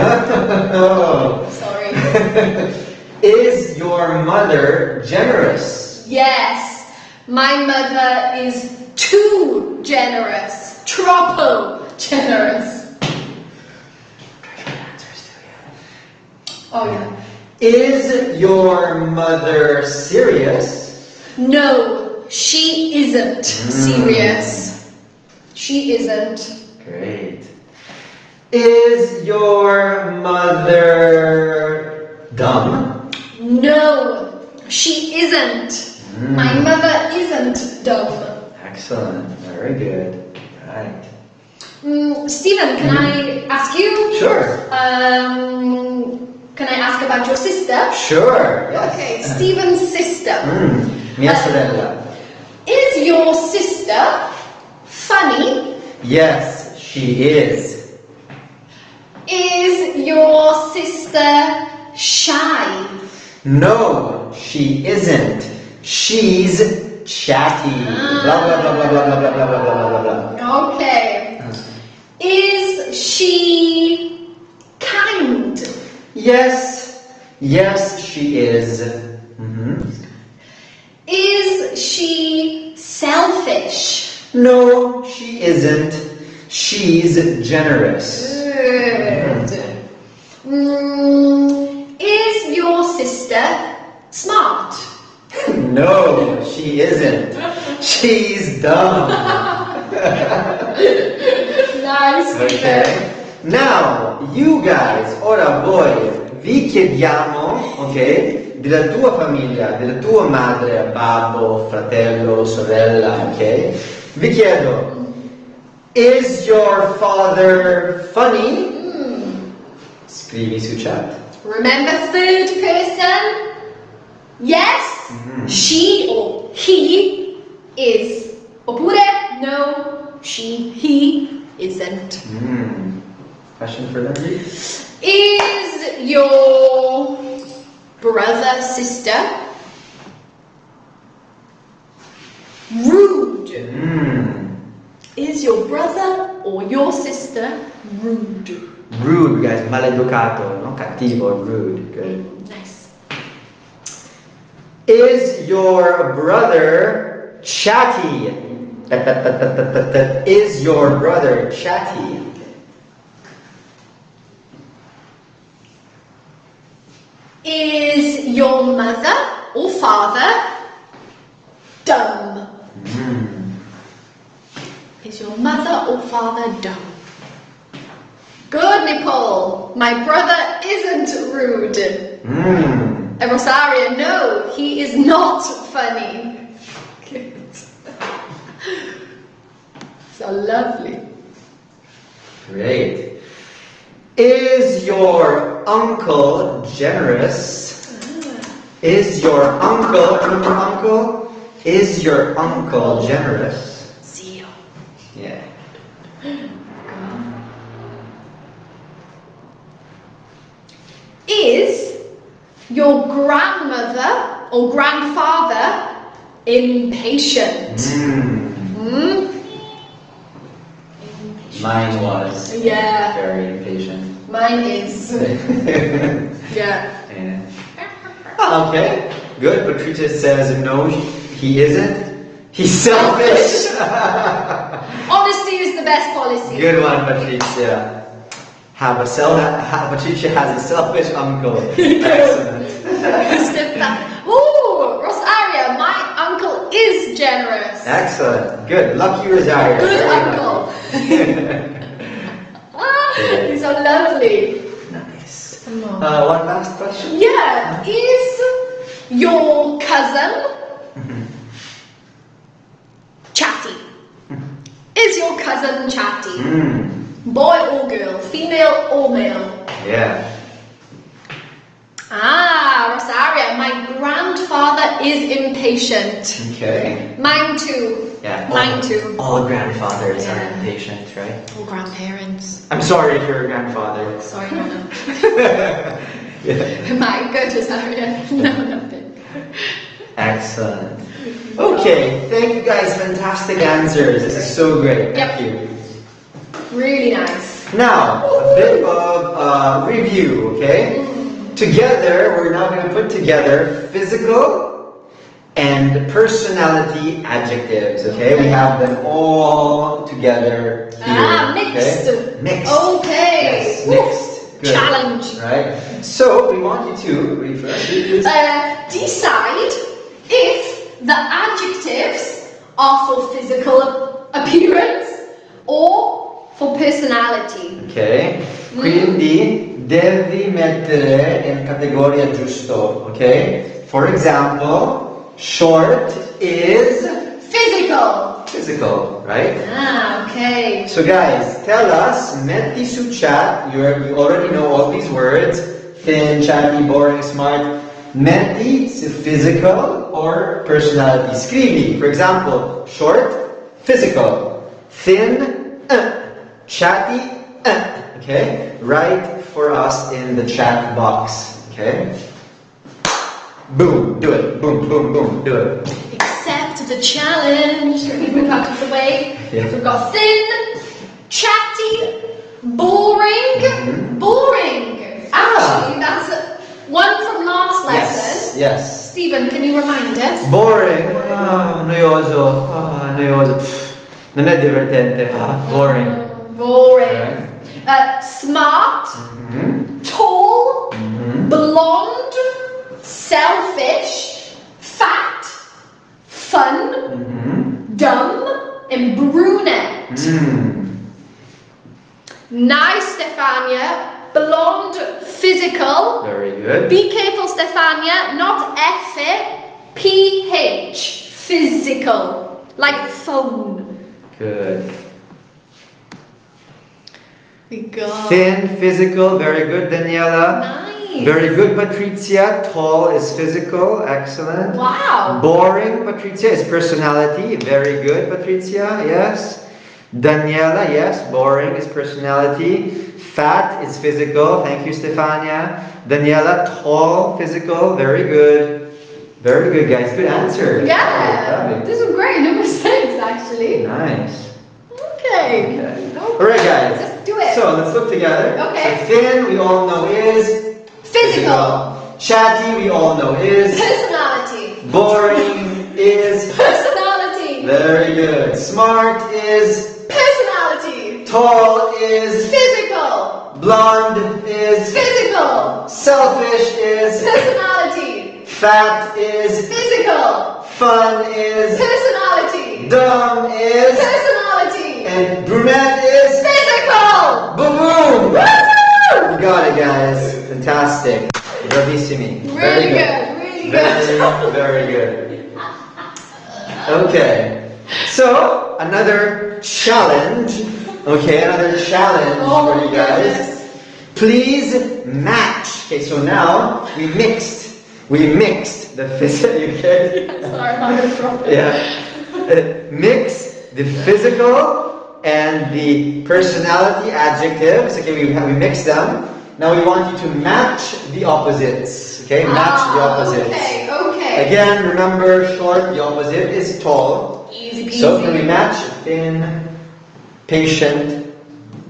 Sorry. Is your mother generous? Yes. My mother is too generous. Troppo generous. Oh yeah. Is your mother serious? No, she isn't serious. Mm. She isn't. Great. Is your mother dumb? No, she isn't. Mm. My mother isn't dumb. Excellent. Very good. Right. Mm, Stephen, can mm. I ask you? Sure. Um, can I ask about your sister? Sure. Yes. Okay. Stephen's sister. Mm. Mia sorella. Um, is your sister funny? Yes. She is. Is your sister shy? No, she isn't. She's chatty. Ah. Blah, blah, blah, blah, blah, blah, blah, blah, blah, blah. Okay. Is she kind? Yes. Yes, she is. Mm-hmm. Is she selfish? No, she isn't. She's generous. Good. Mm, is your sister smart? No, she isn't. She's dumb. Nice. Okay. Now, you guys, ora voi, vi chiediamo, ok, della tua famiglia, della tua madre, babbo, fratello, sorella, ok? Vi chiedo. Is your father funny? Mm. Scrivi su chat. Remember third person? Yes, mm-hmm. She or he is. Oppure, no, she, he isn't. Mm. Question for them? Is your brother, sister rude? Mm. Is your brother or your sister rude? rude, guys, maleducato, non cattivo, rude, good. Nice. Is your brother chatty? Is your brother chatty? Is your mother or father dumb? Mm. Is your mother or father dumb? Good, Nicole. My brother isn't rude. Mm. A Rosario, no, he is not funny. Good. So lovely. Great. Is your uncle generous? Ah. Is your uncle, remember uncle? Is your uncle generous? Zio. Yeah. Is your grandmother or grandfather impatient? Mm. Mm? Mine was. Yeah. Very impatient. Mine is. Yeah. Yeah. Okay. Good. But Patricia says no, he isn't. He's selfish. Honesty is the best policy. Good one, Patricia. Have a self. Have, Patricia has a selfish uncle. Excellent. Step back. Ooh, Rosaria, my uncle is generous. Excellent. Good. Lucky Rosaria. Good very uncle. Lucky. Ah, these are lovely. Nice. Uh, one last question. Yeah. Is your cousin chatty? Is your cousin chatty? Mm. Boy or girl? Female or male? Yeah. Ah, Rosaria, my grandfather is impatient. Okay. Mine too. Yeah, mine all, too. All grandfathers yeah. are impatient, right? All grandparents. I'm sorry if you're a grandfather. Sorry, no, no. Yeah. My goodness, Aria. No, nothing. Excellent. Okay, thank you guys. Fantastic answers. This is so great. Thank yep. you. Really nice. Now, a bit of uh, review, okay? Mm. Together, we're now going to put together physical and personality adjectives, okay? Okay? We have them all together here. Ah, mixed. Okay? Mixed. Okay. Yes, mixed. Good. Challenge. Right? So, we want you to refresh. Uh, decide if the adjectives are for physical appearance or for personality. Okay? Mm. Quindi, devi mettere in categoria giusto, okay? For example, short is physical. Physical, right? Ah, okay. So guys, tell us, metti su chat, you already know all these words, thin, chatty, boring, smart. Metti su physical or personality. Scrivi, for example, short, physical. Thin, uh, chatty, uh, okay? Write for us in the chat box, okay? Boom, do it. Boom, boom, boom, do it. Accept the challenge. People out of the way. Yeah. We've got thin, chatty, boring, mm-hmm. boring. Actually, ah. that's one from last lesson. Yes. Yes. Stephen, can you remind us? Boring. Ah, noioso. Ah, noioso. Non è divertente. Ah, boring. Mm, boring. Right. Uh, smart. Mm-hmm. Tall. Mm-hmm. Blonde. Selfish, fat, fun, mm-hmm. dumb, and brunette. Mm. Nice, Stefania. Blonde, physical. Very good. Be careful, Stefania. Not F, P H. Physical. Like phone. Good. We got thin, physical. Very good, Daniela. Nice. Very good, Patricia. Tall is physical. Excellent. Wow. Boring, Patricia, is personality. Very good, Patricia. Yes. Daniela, yes. Boring is personality. Fat is physical. Thank you, Stefania. Daniela, tall, physical. Very good. Very good, guys. Good answer. Yeah. This is great. Number six, actually. Nice. Okay. Okay. All right, guys. Let's do it. So let's Let's look together. Okay. So thin, we all know is? Physical. Physical. Chatty, we all know is? Personality. Boring is? Personality. Very good. Smart is? Personality. Tall is? Physical. Blonde is? Physical. Selfish is? Personality. Fat is? Physical. Fun is? Personality. Dumb is? Personality. And brunette is? Physical. Boom, boom. Woo! You got it, guys. Fantastic. Bravissimi. Really good. Really good. Very, very good. Okay. So, another challenge. Okay, another challenge oh for you guys. Goodness. Please match. Okay, so now we mixed. We mixed the physical. Okay? Sorry, I'm wrong. Yeah. Uh, mix the physical and the personality adjectives. Okay, we, we mixed them. Now we want you to match the opposites. Okay, match ah, the opposites. Okay, okay. Again, remember short, the opposite is tall. Easy peasy. So can we match thin, patient,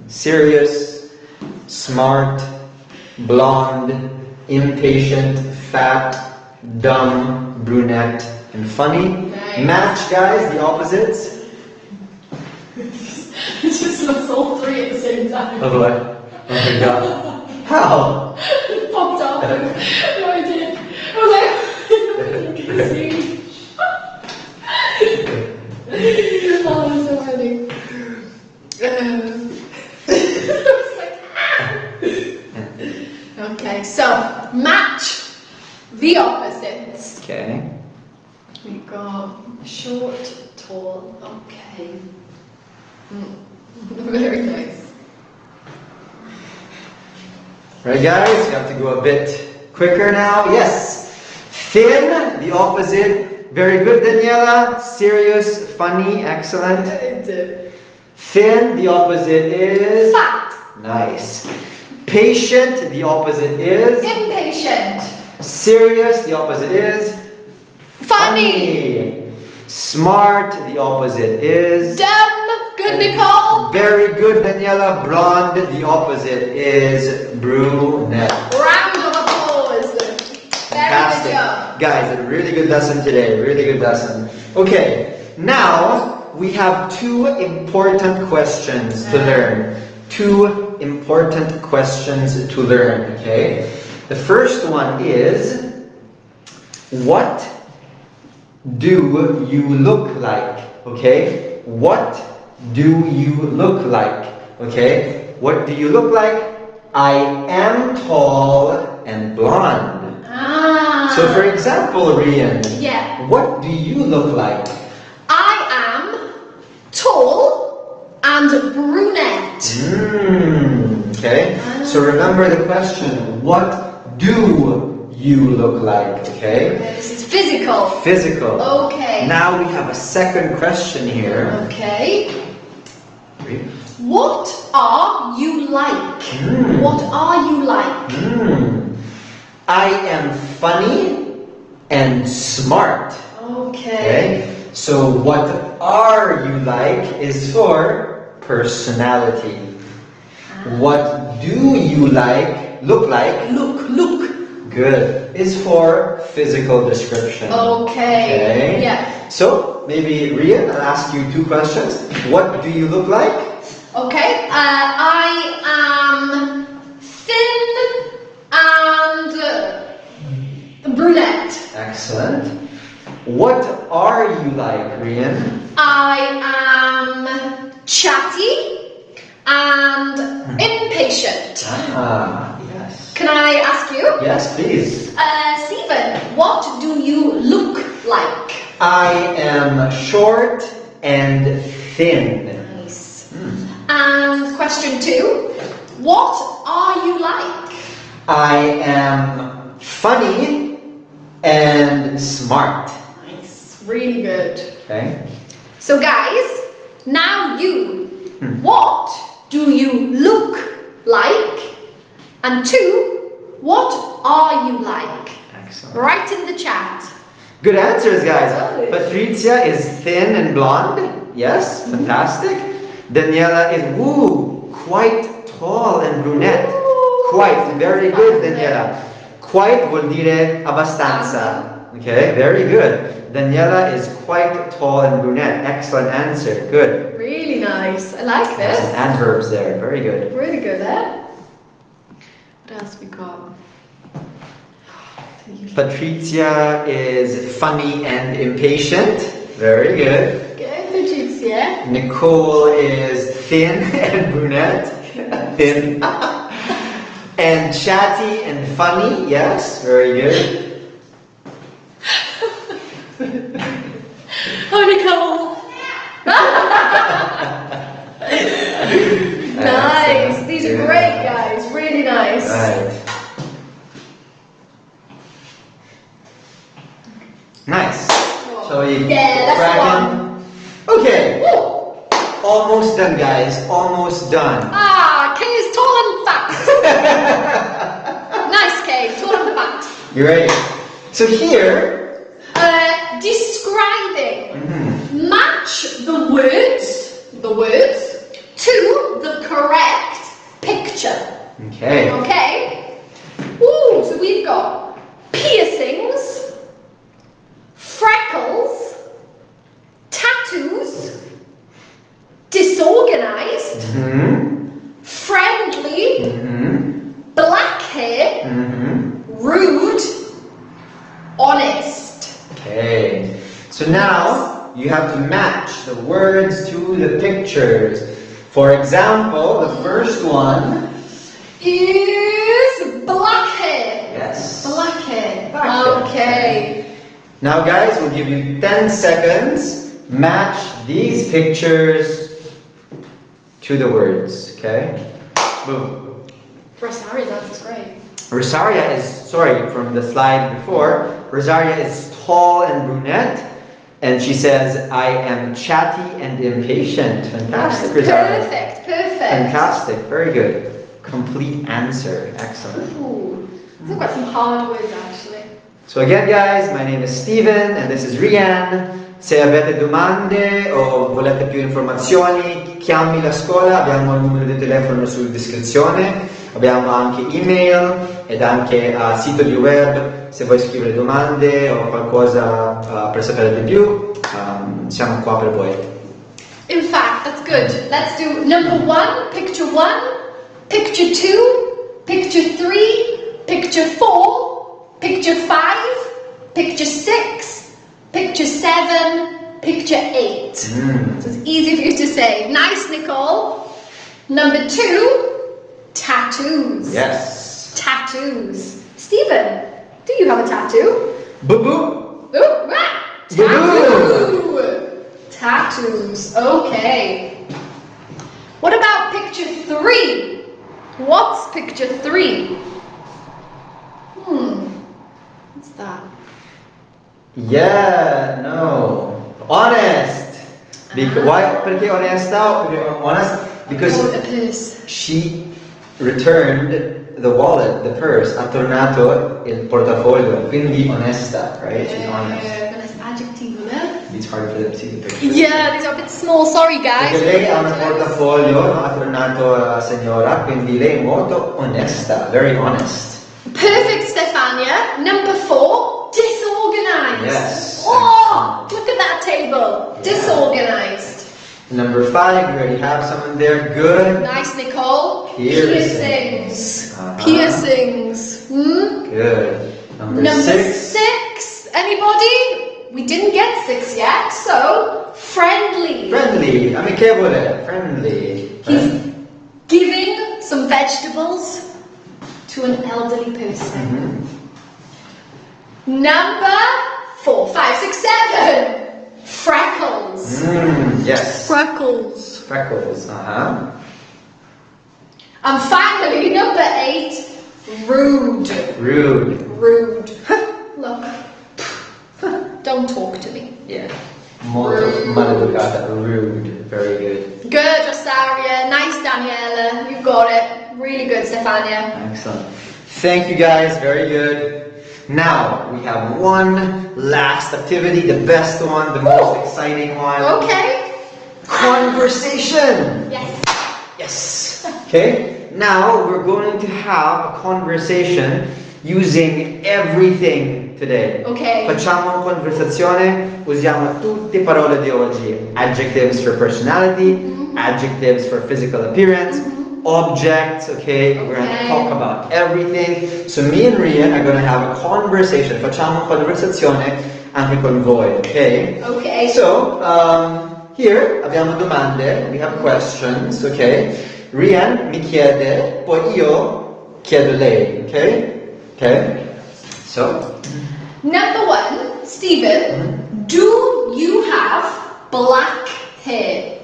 serious, smart, blonde, impatient, fat, dumb, brunette, and funny? Nice. Match, guys, the opposites. It just looks all three at the same time. Oh boy. Oh my god. How? It popped up. No, I did. I was like, oh, that's so funny. Um, okay, so match the opposites. Okay. We got short, tall. Okay. Very nice. Right, guys, you have to go a bit quicker now. Yes. Thin, the opposite. Very good, Daniela. Serious, funny, excellent. Thin, the opposite is? Fat. Nice. Patient, the opposite is? Impatient. Serious, the opposite is? Funny. funny. Smart, the opposite is? Dumb. Good, Nicole. Very good, Daniela. Blonde, the opposite is brunette. Round of applause. Fantastic. Very good job. Guys, a really good lesson today. Really good lesson. Okay, now we have two important questions to learn. Two important questions to learn, okay? The first one is, what do you look like? Okay? What do you look like? Okay, what do you look like? I am tall and blonde. Ah. So for example, Rian, yeah. What do you look like? I am tall and brunette. Mm, okay, ah. So remember the question, what do you look like? Okay, this is physical. Physical. Okay. Now we have a second question here. Okay. What are you like? Mm. What are you like? Mm. I am funny and smart. Okay. Okay. So what are you like is for personality. Ah. What do you like? Look like? Look, look. Good. Is for physical description. Okay. Okay. Yeah. So maybe Rian, I'll ask you two questions. What do you look like? Okay, uh, I am thin and brunette. Excellent. What are you like, Rian? I am chatty and impatient. Ah, yes. Can I ask you? Yes, please. Uh, Stephen, what do you look like? I am short and thin. Nice. Mm. And question two, what are you like? I am funny and smart. Nice, really good. Okay. So guys, now you, hmm. What do you look like? And two, what are you like? Excellent. Right in the chat. Good answers, guys. Oh. Patrizia is thin and blonde. Yes, fantastic. Daniela is woo, quite tall and brunette. Quite, very good Daniela. Quite vuol dire abbastanza. Okay, very good. Daniela is quite tall and brunette. Excellent answer, good. Really nice, I like this. Some adverbs there, very good. Really good, eh? What else we got? Patrizia is funny and impatient. Very good. Good, Patrizia. Nicole is thin and brunette. Thin. And chatty and funny. Yes, very good. Oh, Nicole. Nice. These are great, guys. Really nice. Right. Nice. So you yeah, cracking. Okay. Woo. Almost done, guys. Almost done. Ah, Kay is tall and fat. Nice, Kay. Tall and fat. Great. So here. Uh, describing. Mm-hmm. Match the words, the words, to the correct picture. Okay. Okay. Ooh. So we've got piercings. Freckles, tattoos, disorganized, mm-hmm. friendly, mm-hmm. black hair, mm-hmm. rude, honest. Okay, so now you have to match the words to the pictures. For example, the first one is black hair. Yes. Black hair. Black okay. Hair. Now guys, we'll give you ten seconds, match these pictures to the words, okay? Boom. Rosaria, that's great. Rosaria is, sorry, from the slide before, Rosaria is tall and brunette, and she says, I am chatty and impatient. Fantastic, yes, Rosaria. Perfect, perfect. Fantastic, very good. Complete answer, excellent. Ooh, I've got some hard words actually. So again guys, my name is Steven and this is Rian. Se avete domande o volete più informazioni, chiami la scuola, abbiamo il numero di telefono sulla descrizione, abbiamo anche email ed anche uh, sito di web se vuoi scrivere domande o qualcosa uh, per sapere di più, um, siamo qua per voi. In fact, that's good. Let's do number one, picture one, picture two, picture three, picture four, picture five, picture six, picture seven, picture eight. Mm. So it's easy for you to say. Nice, Nicole. Number two, tattoos. Yes. Tattoos. Stephen, do you have a tattoo? Boo boo. Ooh, ah, tattoo. Boo boo. Tattoos. Okay. What about picture three? What's picture three? Hmm. What's that? Yeah, no. Honest. Because, why? Perché onesta? Honest? Because she returned the wallet, the purse. Ha tornato il portafoglio. Quindi onesta, right? She's honest. Yeah, that's adjective, no? It's hard for them to see the picture. Yeah, these are a bit small. Sorry, guys. Perché lei ha un portafoglio, no? Ha tornato la signora. Quindi lei è molto onesta. Very honest. Perfect, Stefania. Number four, disorganized. Yes. Oh, look at that table. Yeah. Disorganized. Number five, we already have someone there. Good. Nice, Nicole. Piercings. Piercings. Uh-huh. Piercings. Hmm? Good. Number, Number six. six. Anybody? We didn't get six yet, so friendly. Friendly. Amichevole. Friendly. He's giving some vegetables to an elderly person. Mm-hmm. Number four, five, six, seven. Freckles. Mm, yes. Freckles. Freckles, uh-huh. And finally, number eight, rude. Rude. Rude. Look. Don't talk to me. Yeah. Rude. Rude. Very good. Good, Rosaria. Nice, Daniela. You've got it. Really good, Stefania. Excellent. Thank you guys, very good. Now, we have one last activity, the best one, the Ooh. most exciting one. Okay. Conversation. Yes. Yes. Okay, now we're going to have a conversation using everything today. Ok. Facciamo conversazione, usiamo tutte le parole di oggi. Adjectives for personality, mm-hmm. adjectives for physical appearance, mm-hmm. objects, okay? okay? We're going to talk about everything. So me and Rian are going to have a conversation. Facciamo conversazione anche con voi, ok? Ok. So, um, here abbiamo domande, we have questions, ok? Rian mi chiede, poi io chiedo lei, ok? Okay, so number one, Stephen, mm-hmm. do you have black hair?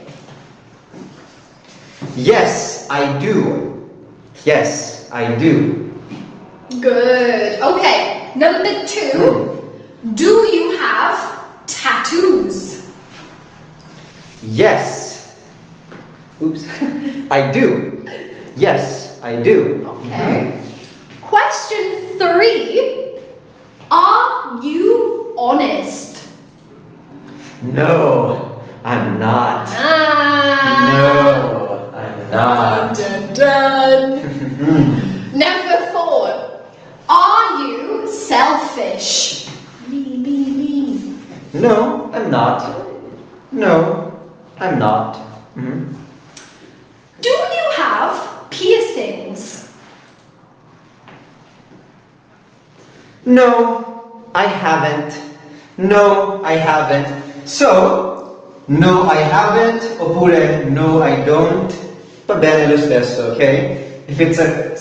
Yes, I do. Yes, I do. Good. Okay, number two, mm. do you have tattoos? Yes. Oops. I do. Yes, I do. Okay. Question three, are you honest? No, I'm not. Ah. No, I'm not. Dun, dun, dun. Number four, are you selfish? Me, me, me. No, I'm not. No, I'm not. Mm-hmm. Do you have piercings? No, I haven't. No, I haven't. So, no, I haven't, oppure no, I don't. Va bene lo stesso, okay? If it's a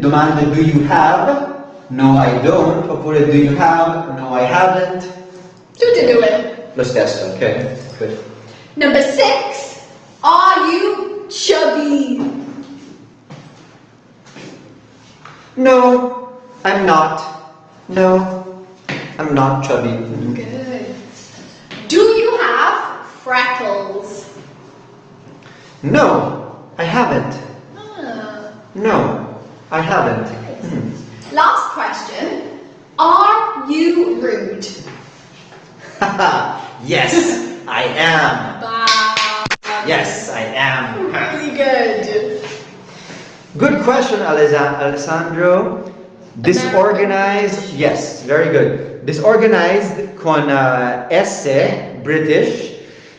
domanda, do you have? No, I don't. Oppure do you have? No, I haven't. Tutte e due. Lo stesso, okay? Good. Number six, are you chubby? No, I'm not. No, I'm not chubby. Good. Do you have freckles? No, I haven't. Ah. No, I haven't. Nice. Last question. Are you rude? Yes, I am. Bye. Yes, I am. Really good. Good question, Alessandro. Disorganized, yes, very good. Disorganized con uh, S, British.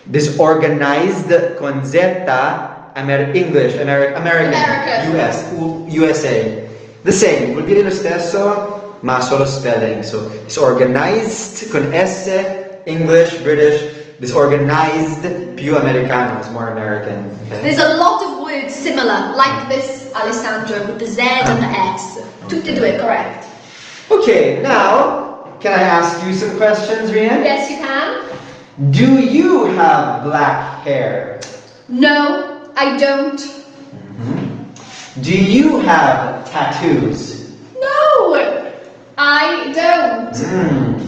Disorganized con Z, Amer English, Amer American, American, U S, U S A. The same, vuol dire lo stesso, ma solo spelling. So, disorganized con S, English, British. Disorganized, più americano, it's more American. Okay? There's a lot of words similar, like this, Alessandro, with the Z and the S. Tutte e due, correct. Okay, now, can I ask you some questions, Rian? Yes, you can. Do you have black hair? No, I don't. Mm-hmm. Do you have tattoos? No, I don't. Mm.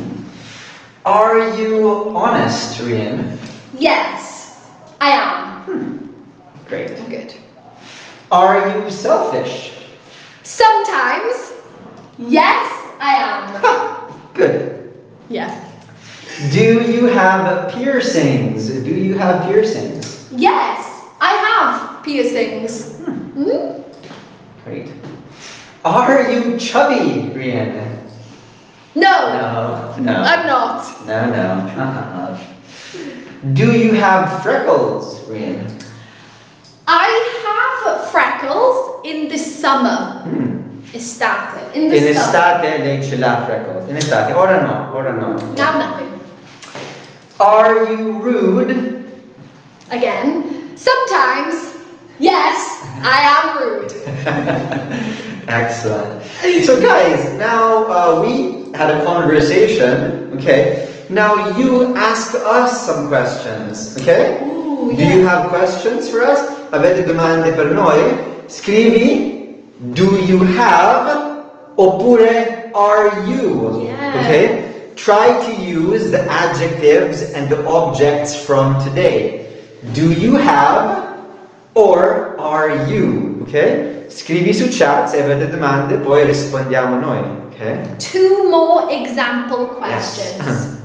Are you honest, Rian? Yes, I am. Hmm. Great. Good. Are you selfish? Sometimes. Yes, I am. Huh. Good. Yeah. Do you have piercings? Do you have piercings? Yes, I have piercings. Hmm. Mm-hmm. Great. Are you chubby, Rian? No, no, no, I'm not. No, no. Uh-huh. Do you have freckles, Rian? I have freckles in the summer. Mm. Estate. In the in summer. Estate lei ce l'ha freckles. In estate. Ora no, ora no. Now nothing. Are you rude? Again. Sometimes. Yes, I am rude. Excellent. So guys, now uh, we had a conversation, okay? Now you ask us some questions, okay? Ooh, yeah. Do you have questions for us? Avete domande per noi? Scrivi, do you have, oppure are you, yeah. Okay? Try to use the adjectives and the objects from today. Do you have, or are you, okay? Scrivi su chat se avete domande, poi rispondiamo noi. Okay. Two more example questions. Yes.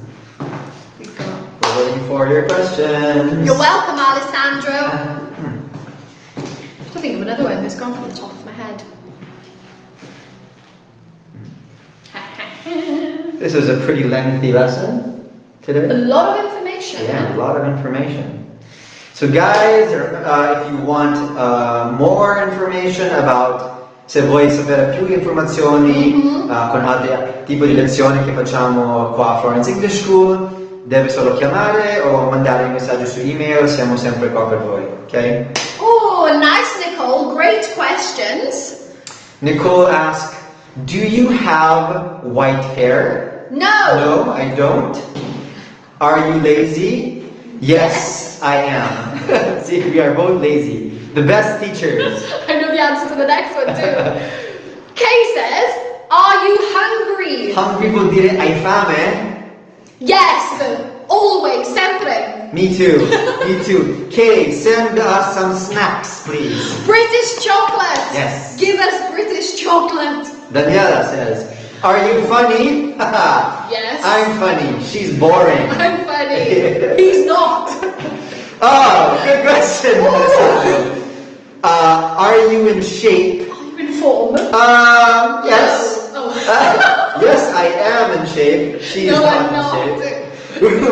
Here we go. We're waiting for your questions. You're welcome, Alessandro. think of another one that's gone from the top of my head. This is a pretty lengthy lesson today. A lot of information. Yeah, a lot of information. So guys, uh, if you want uh, more information about, se vuoi sapere più informazioni mm-hmm. uh, con altri tipi di lezioni che facciamo qua a Florence English School, devi solo chiamare o mandare un messaggio su email, siamo sempre qua per voi, ok? Oh, nice Nicole, great questions. Nicole asks, do you have white hair? No. No, I don't. Are you lazy? Yes, yes. I am. See, we are both lazy. The best teachers. I know the answer to the next one too. Kay says, are you hungry? Hungry vuol dire hai fame? Yes, always, sempre. Me too, me too. Kay, send us some snacks, please. British chocolate. Yes. Give us British chocolate. Daniela says, are you funny? Yes. I'm funny. She's boring. I'm funny. He's not. Oh, good question. Uh, are you in shape? Are you in form? Uh, yes. No. Oh. uh, yes, I am in shape. She is no, not I'm in not. shape.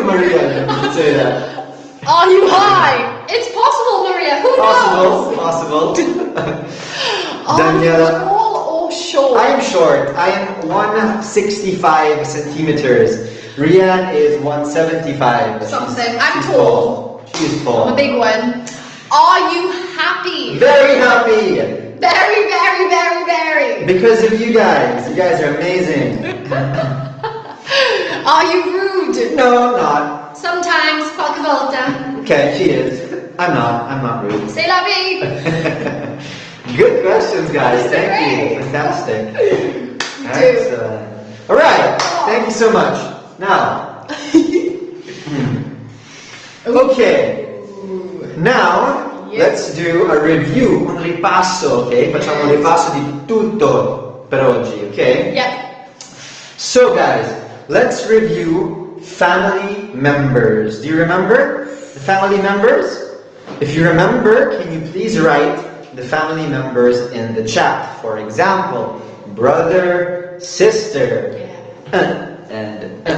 Maria didn't say that. Are you high? It's possible, Maria. Who possible, knows? Possible. Possible. Are you tall or short? I am short. I am one sixty-five centimeters. Rianne is one seventy-five. Something. I'm She's tall. tall. She is tall. I'm a big one. Are you happy? Very happy. Very, very, very, very. Because of you guys. You guys are amazing. Are you rude? No, I'm not. Sometimes, poca volta. Okay, she is. I'm not. I'm not rude. C'est la vie. Good questions, guys. Thank great. you. Fantastic. Excellent. All right. Oh. Thank you so much. Now. Okay. Now, yes. let's do a review, un ripasso, ok? Facciamo un ripasso di tutto per oggi, ok? Yeah. So guys, let's review family members. Do you remember the family members? If you remember, can you please write the family members in the chat? For example, brother, sister, yeah. uh, and, uh,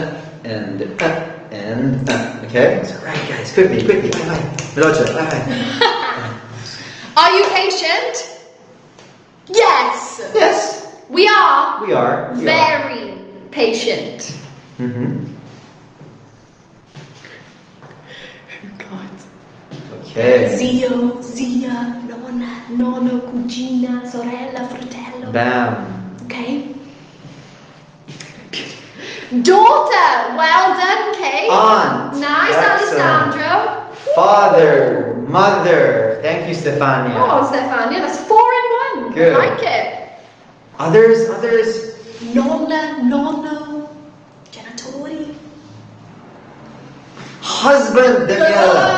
and, uh. And, uh, okay? So, right guys, quickly, quickly, bye bye. Veloce, bye bye. Are you patient? Yes. Yes. We are. We are. We very are. patient. Mm-hmm. Oh God. Okay. Zio, zia, nonna, nonno, cugina, sorella, fratello. Bam. Okay. Daughter, well done, Kate. Aunt. Nice, excellent. Alessandro. Father, mother. Thank you, Stefania. Oh, Stefania, that's four in one. Good. I like it. Others, others. Nonna, nonno, genitori. Husband, Daniela.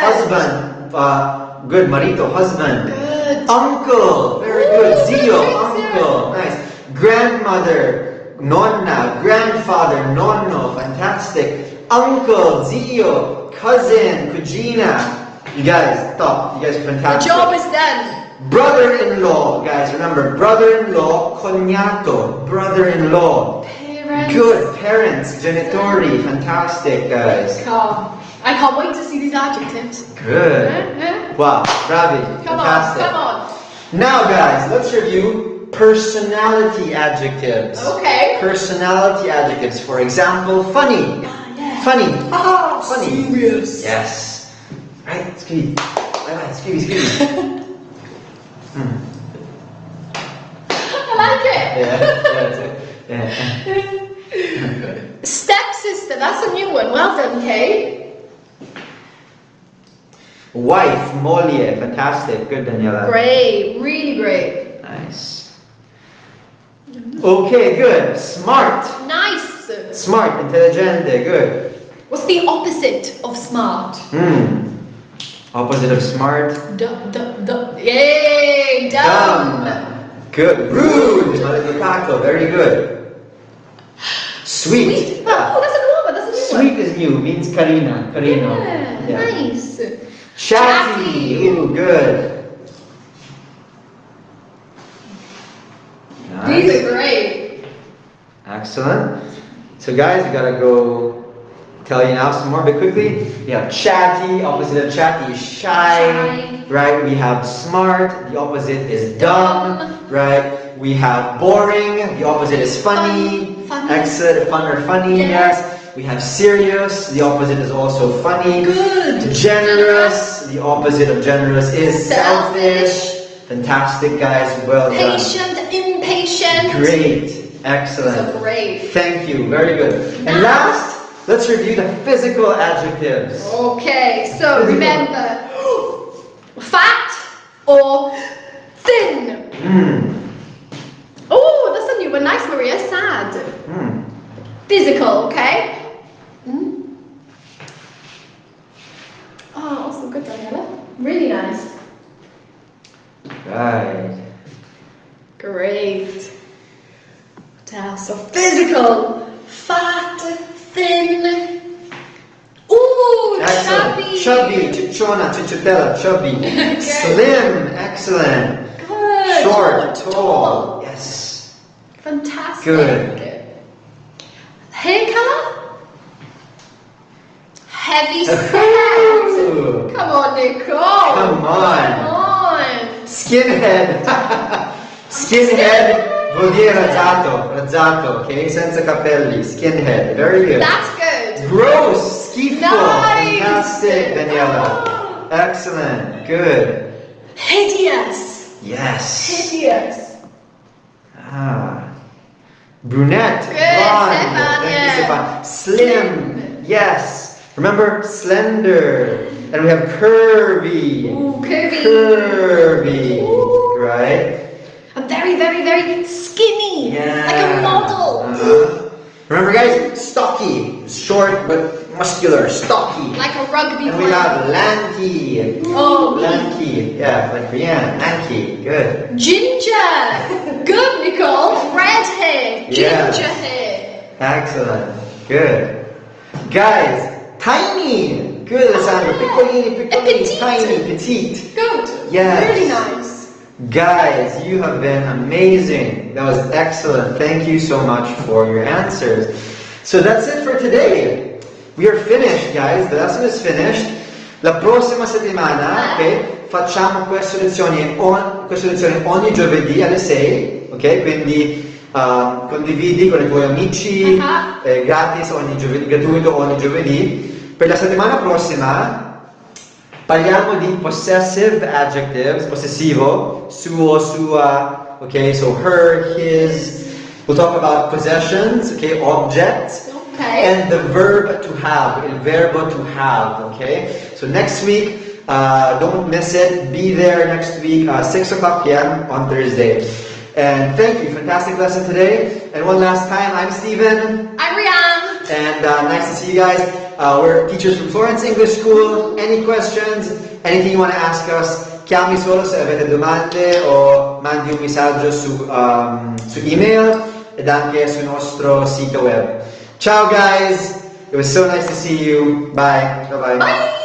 Husband. Uh, good, marito, husband. Good. Uncle, very good. Ooh, Zio, uncle. Nice. Grandmother. Nonna, grandfather, nonno, fantastic. Uncle, zio, cousin, cugina. You guys, top. You guys, fantastic. The job is done. Brother-in-law, guys, remember, brother-in-law, cognato, brother-in-law. Parents. Good, parents, genitori, fantastic, guys. Come. I can't wait to see these adjectives. Good. Mm-hmm. Wow, bravi, come fantastic. Come on, come on. Now, guys, let's review personality adjectives. Okay. Personality adjectives. For example, funny. Yeah, yeah. Funny. Ah, oh, funny. Serious. Yes. Right, Scooby. Bye bye, Scooby, Scooby. mm. I like it. Yeah, yeah, yeah. yeah. Stepsister, that's a new one. Well done, Kay. Wife, moglie. Fantastic. Good, Daniela. Great. Really great. Nice. Okay, good. Smart. Nice. Smart, intelligente, good. What's the opposite of smart? Mm. Opposite of smart? Dumb, dumb, dumb. Yay, dumb. dumb. Good. Rude. Very good. Sweet. Sweet. Ah. Oh, that's a new one. That's a new one. Sweet is new. Means carina. Carino. Yeah, yeah. Nice. Chatty. Ooh, good. Amazing. Great. Excellent. So guys, we gotta go tell you now some more, but quickly, we have chatty, opposite of chatty is shy, right? We have smart, the opposite is dumb, right? We have boring, the opposite is funny, fun, excellent, fun or funny, yes. We have serious, the opposite is also funny. Good. Generous, the opposite of generous is selfish. Fantastic, guys, well done. Patient, impatient. Great, excellent. So brave. Thank you, very good. Nice. And last, let's review the physical adjectives. Okay, so physical. Remember, fat or thin. Mm. Oh, that's a new one. Nice, Maria. Sad. Mm. Physical, okay? Mm. Oh, also good, Daniela. Really nice. Right. Great. What else? So physical, fat. Thin. Ooh, excellent. Chubby. Chubby, cicciona, cicciotella, chubby. Okay. Slim, excellent. Good. Short, tall. tall. Yes. Fantastic. Good. Hair color? Heavy set. Come on, Nicole. Come on. Come on. Skinhead. Skinhead. Vuol dire razzato, razzato, okay? Senza capelli, skinhead, very good. That's good. Gross, schifo, nice. Fantastic, Daniela. Oh. Excellent, good. Hideous. Yes. Hideous. Ah. Brunette, good, blonde. Stefan, yeah. Slim, slim, yes. Remember, slender. And we have curvy. Ooh, curvy. Curvy, ooh. Right? I'm very, very, very skinny, yeah. Like a model. Uh-huh. Remember guys, stocky, short but muscular, stocky. Like a rugby player. And we have lanky. Oh, lanky, yeah, like Brienne, lanky, good. Ginger, good Nicole, red hair, ginger yes. hair. Excellent, good. Guys, tiny, good Alessandro, piccolini, piccolini, tiny, petite. Good, yes. Really nice. Guys, you have been amazing. That was excellent. Thank you so much for your answers. So that's it for today. We are finished, guys. The lesson is finished. La prossima settimana, ok? Facciamo queste lezioni, on, queste lezioni ogni giovedì alle sei, ok? Quindi uh, condividi con i tuoi amici, uh-huh. eh, gratis ogni giovedì, gratuito ogni giovedì. Per la settimana prossima parliamo di possessive adjectives, possessivo, suo, sua, okay, so her, his. We'll talk about possessions, okay, objects, okay. And the verb to have, il verbo to have, okay? So next week, uh, don't miss it, be there next week, uh, six o'clock p m on Thursday. And thank you, fantastic lesson today. And one last time, I'm Stephen. I'm Rian. And uh, nice to see you guys. Uh, we're teachers from Florence English School. Any questions, anything you want to ask us, chiami solo se avete domande o mandi un messaggio su, um, su email ed anche sul nostro sito web. Ciao guys, it was so nice to see you. Bye. Bye-bye. Bye.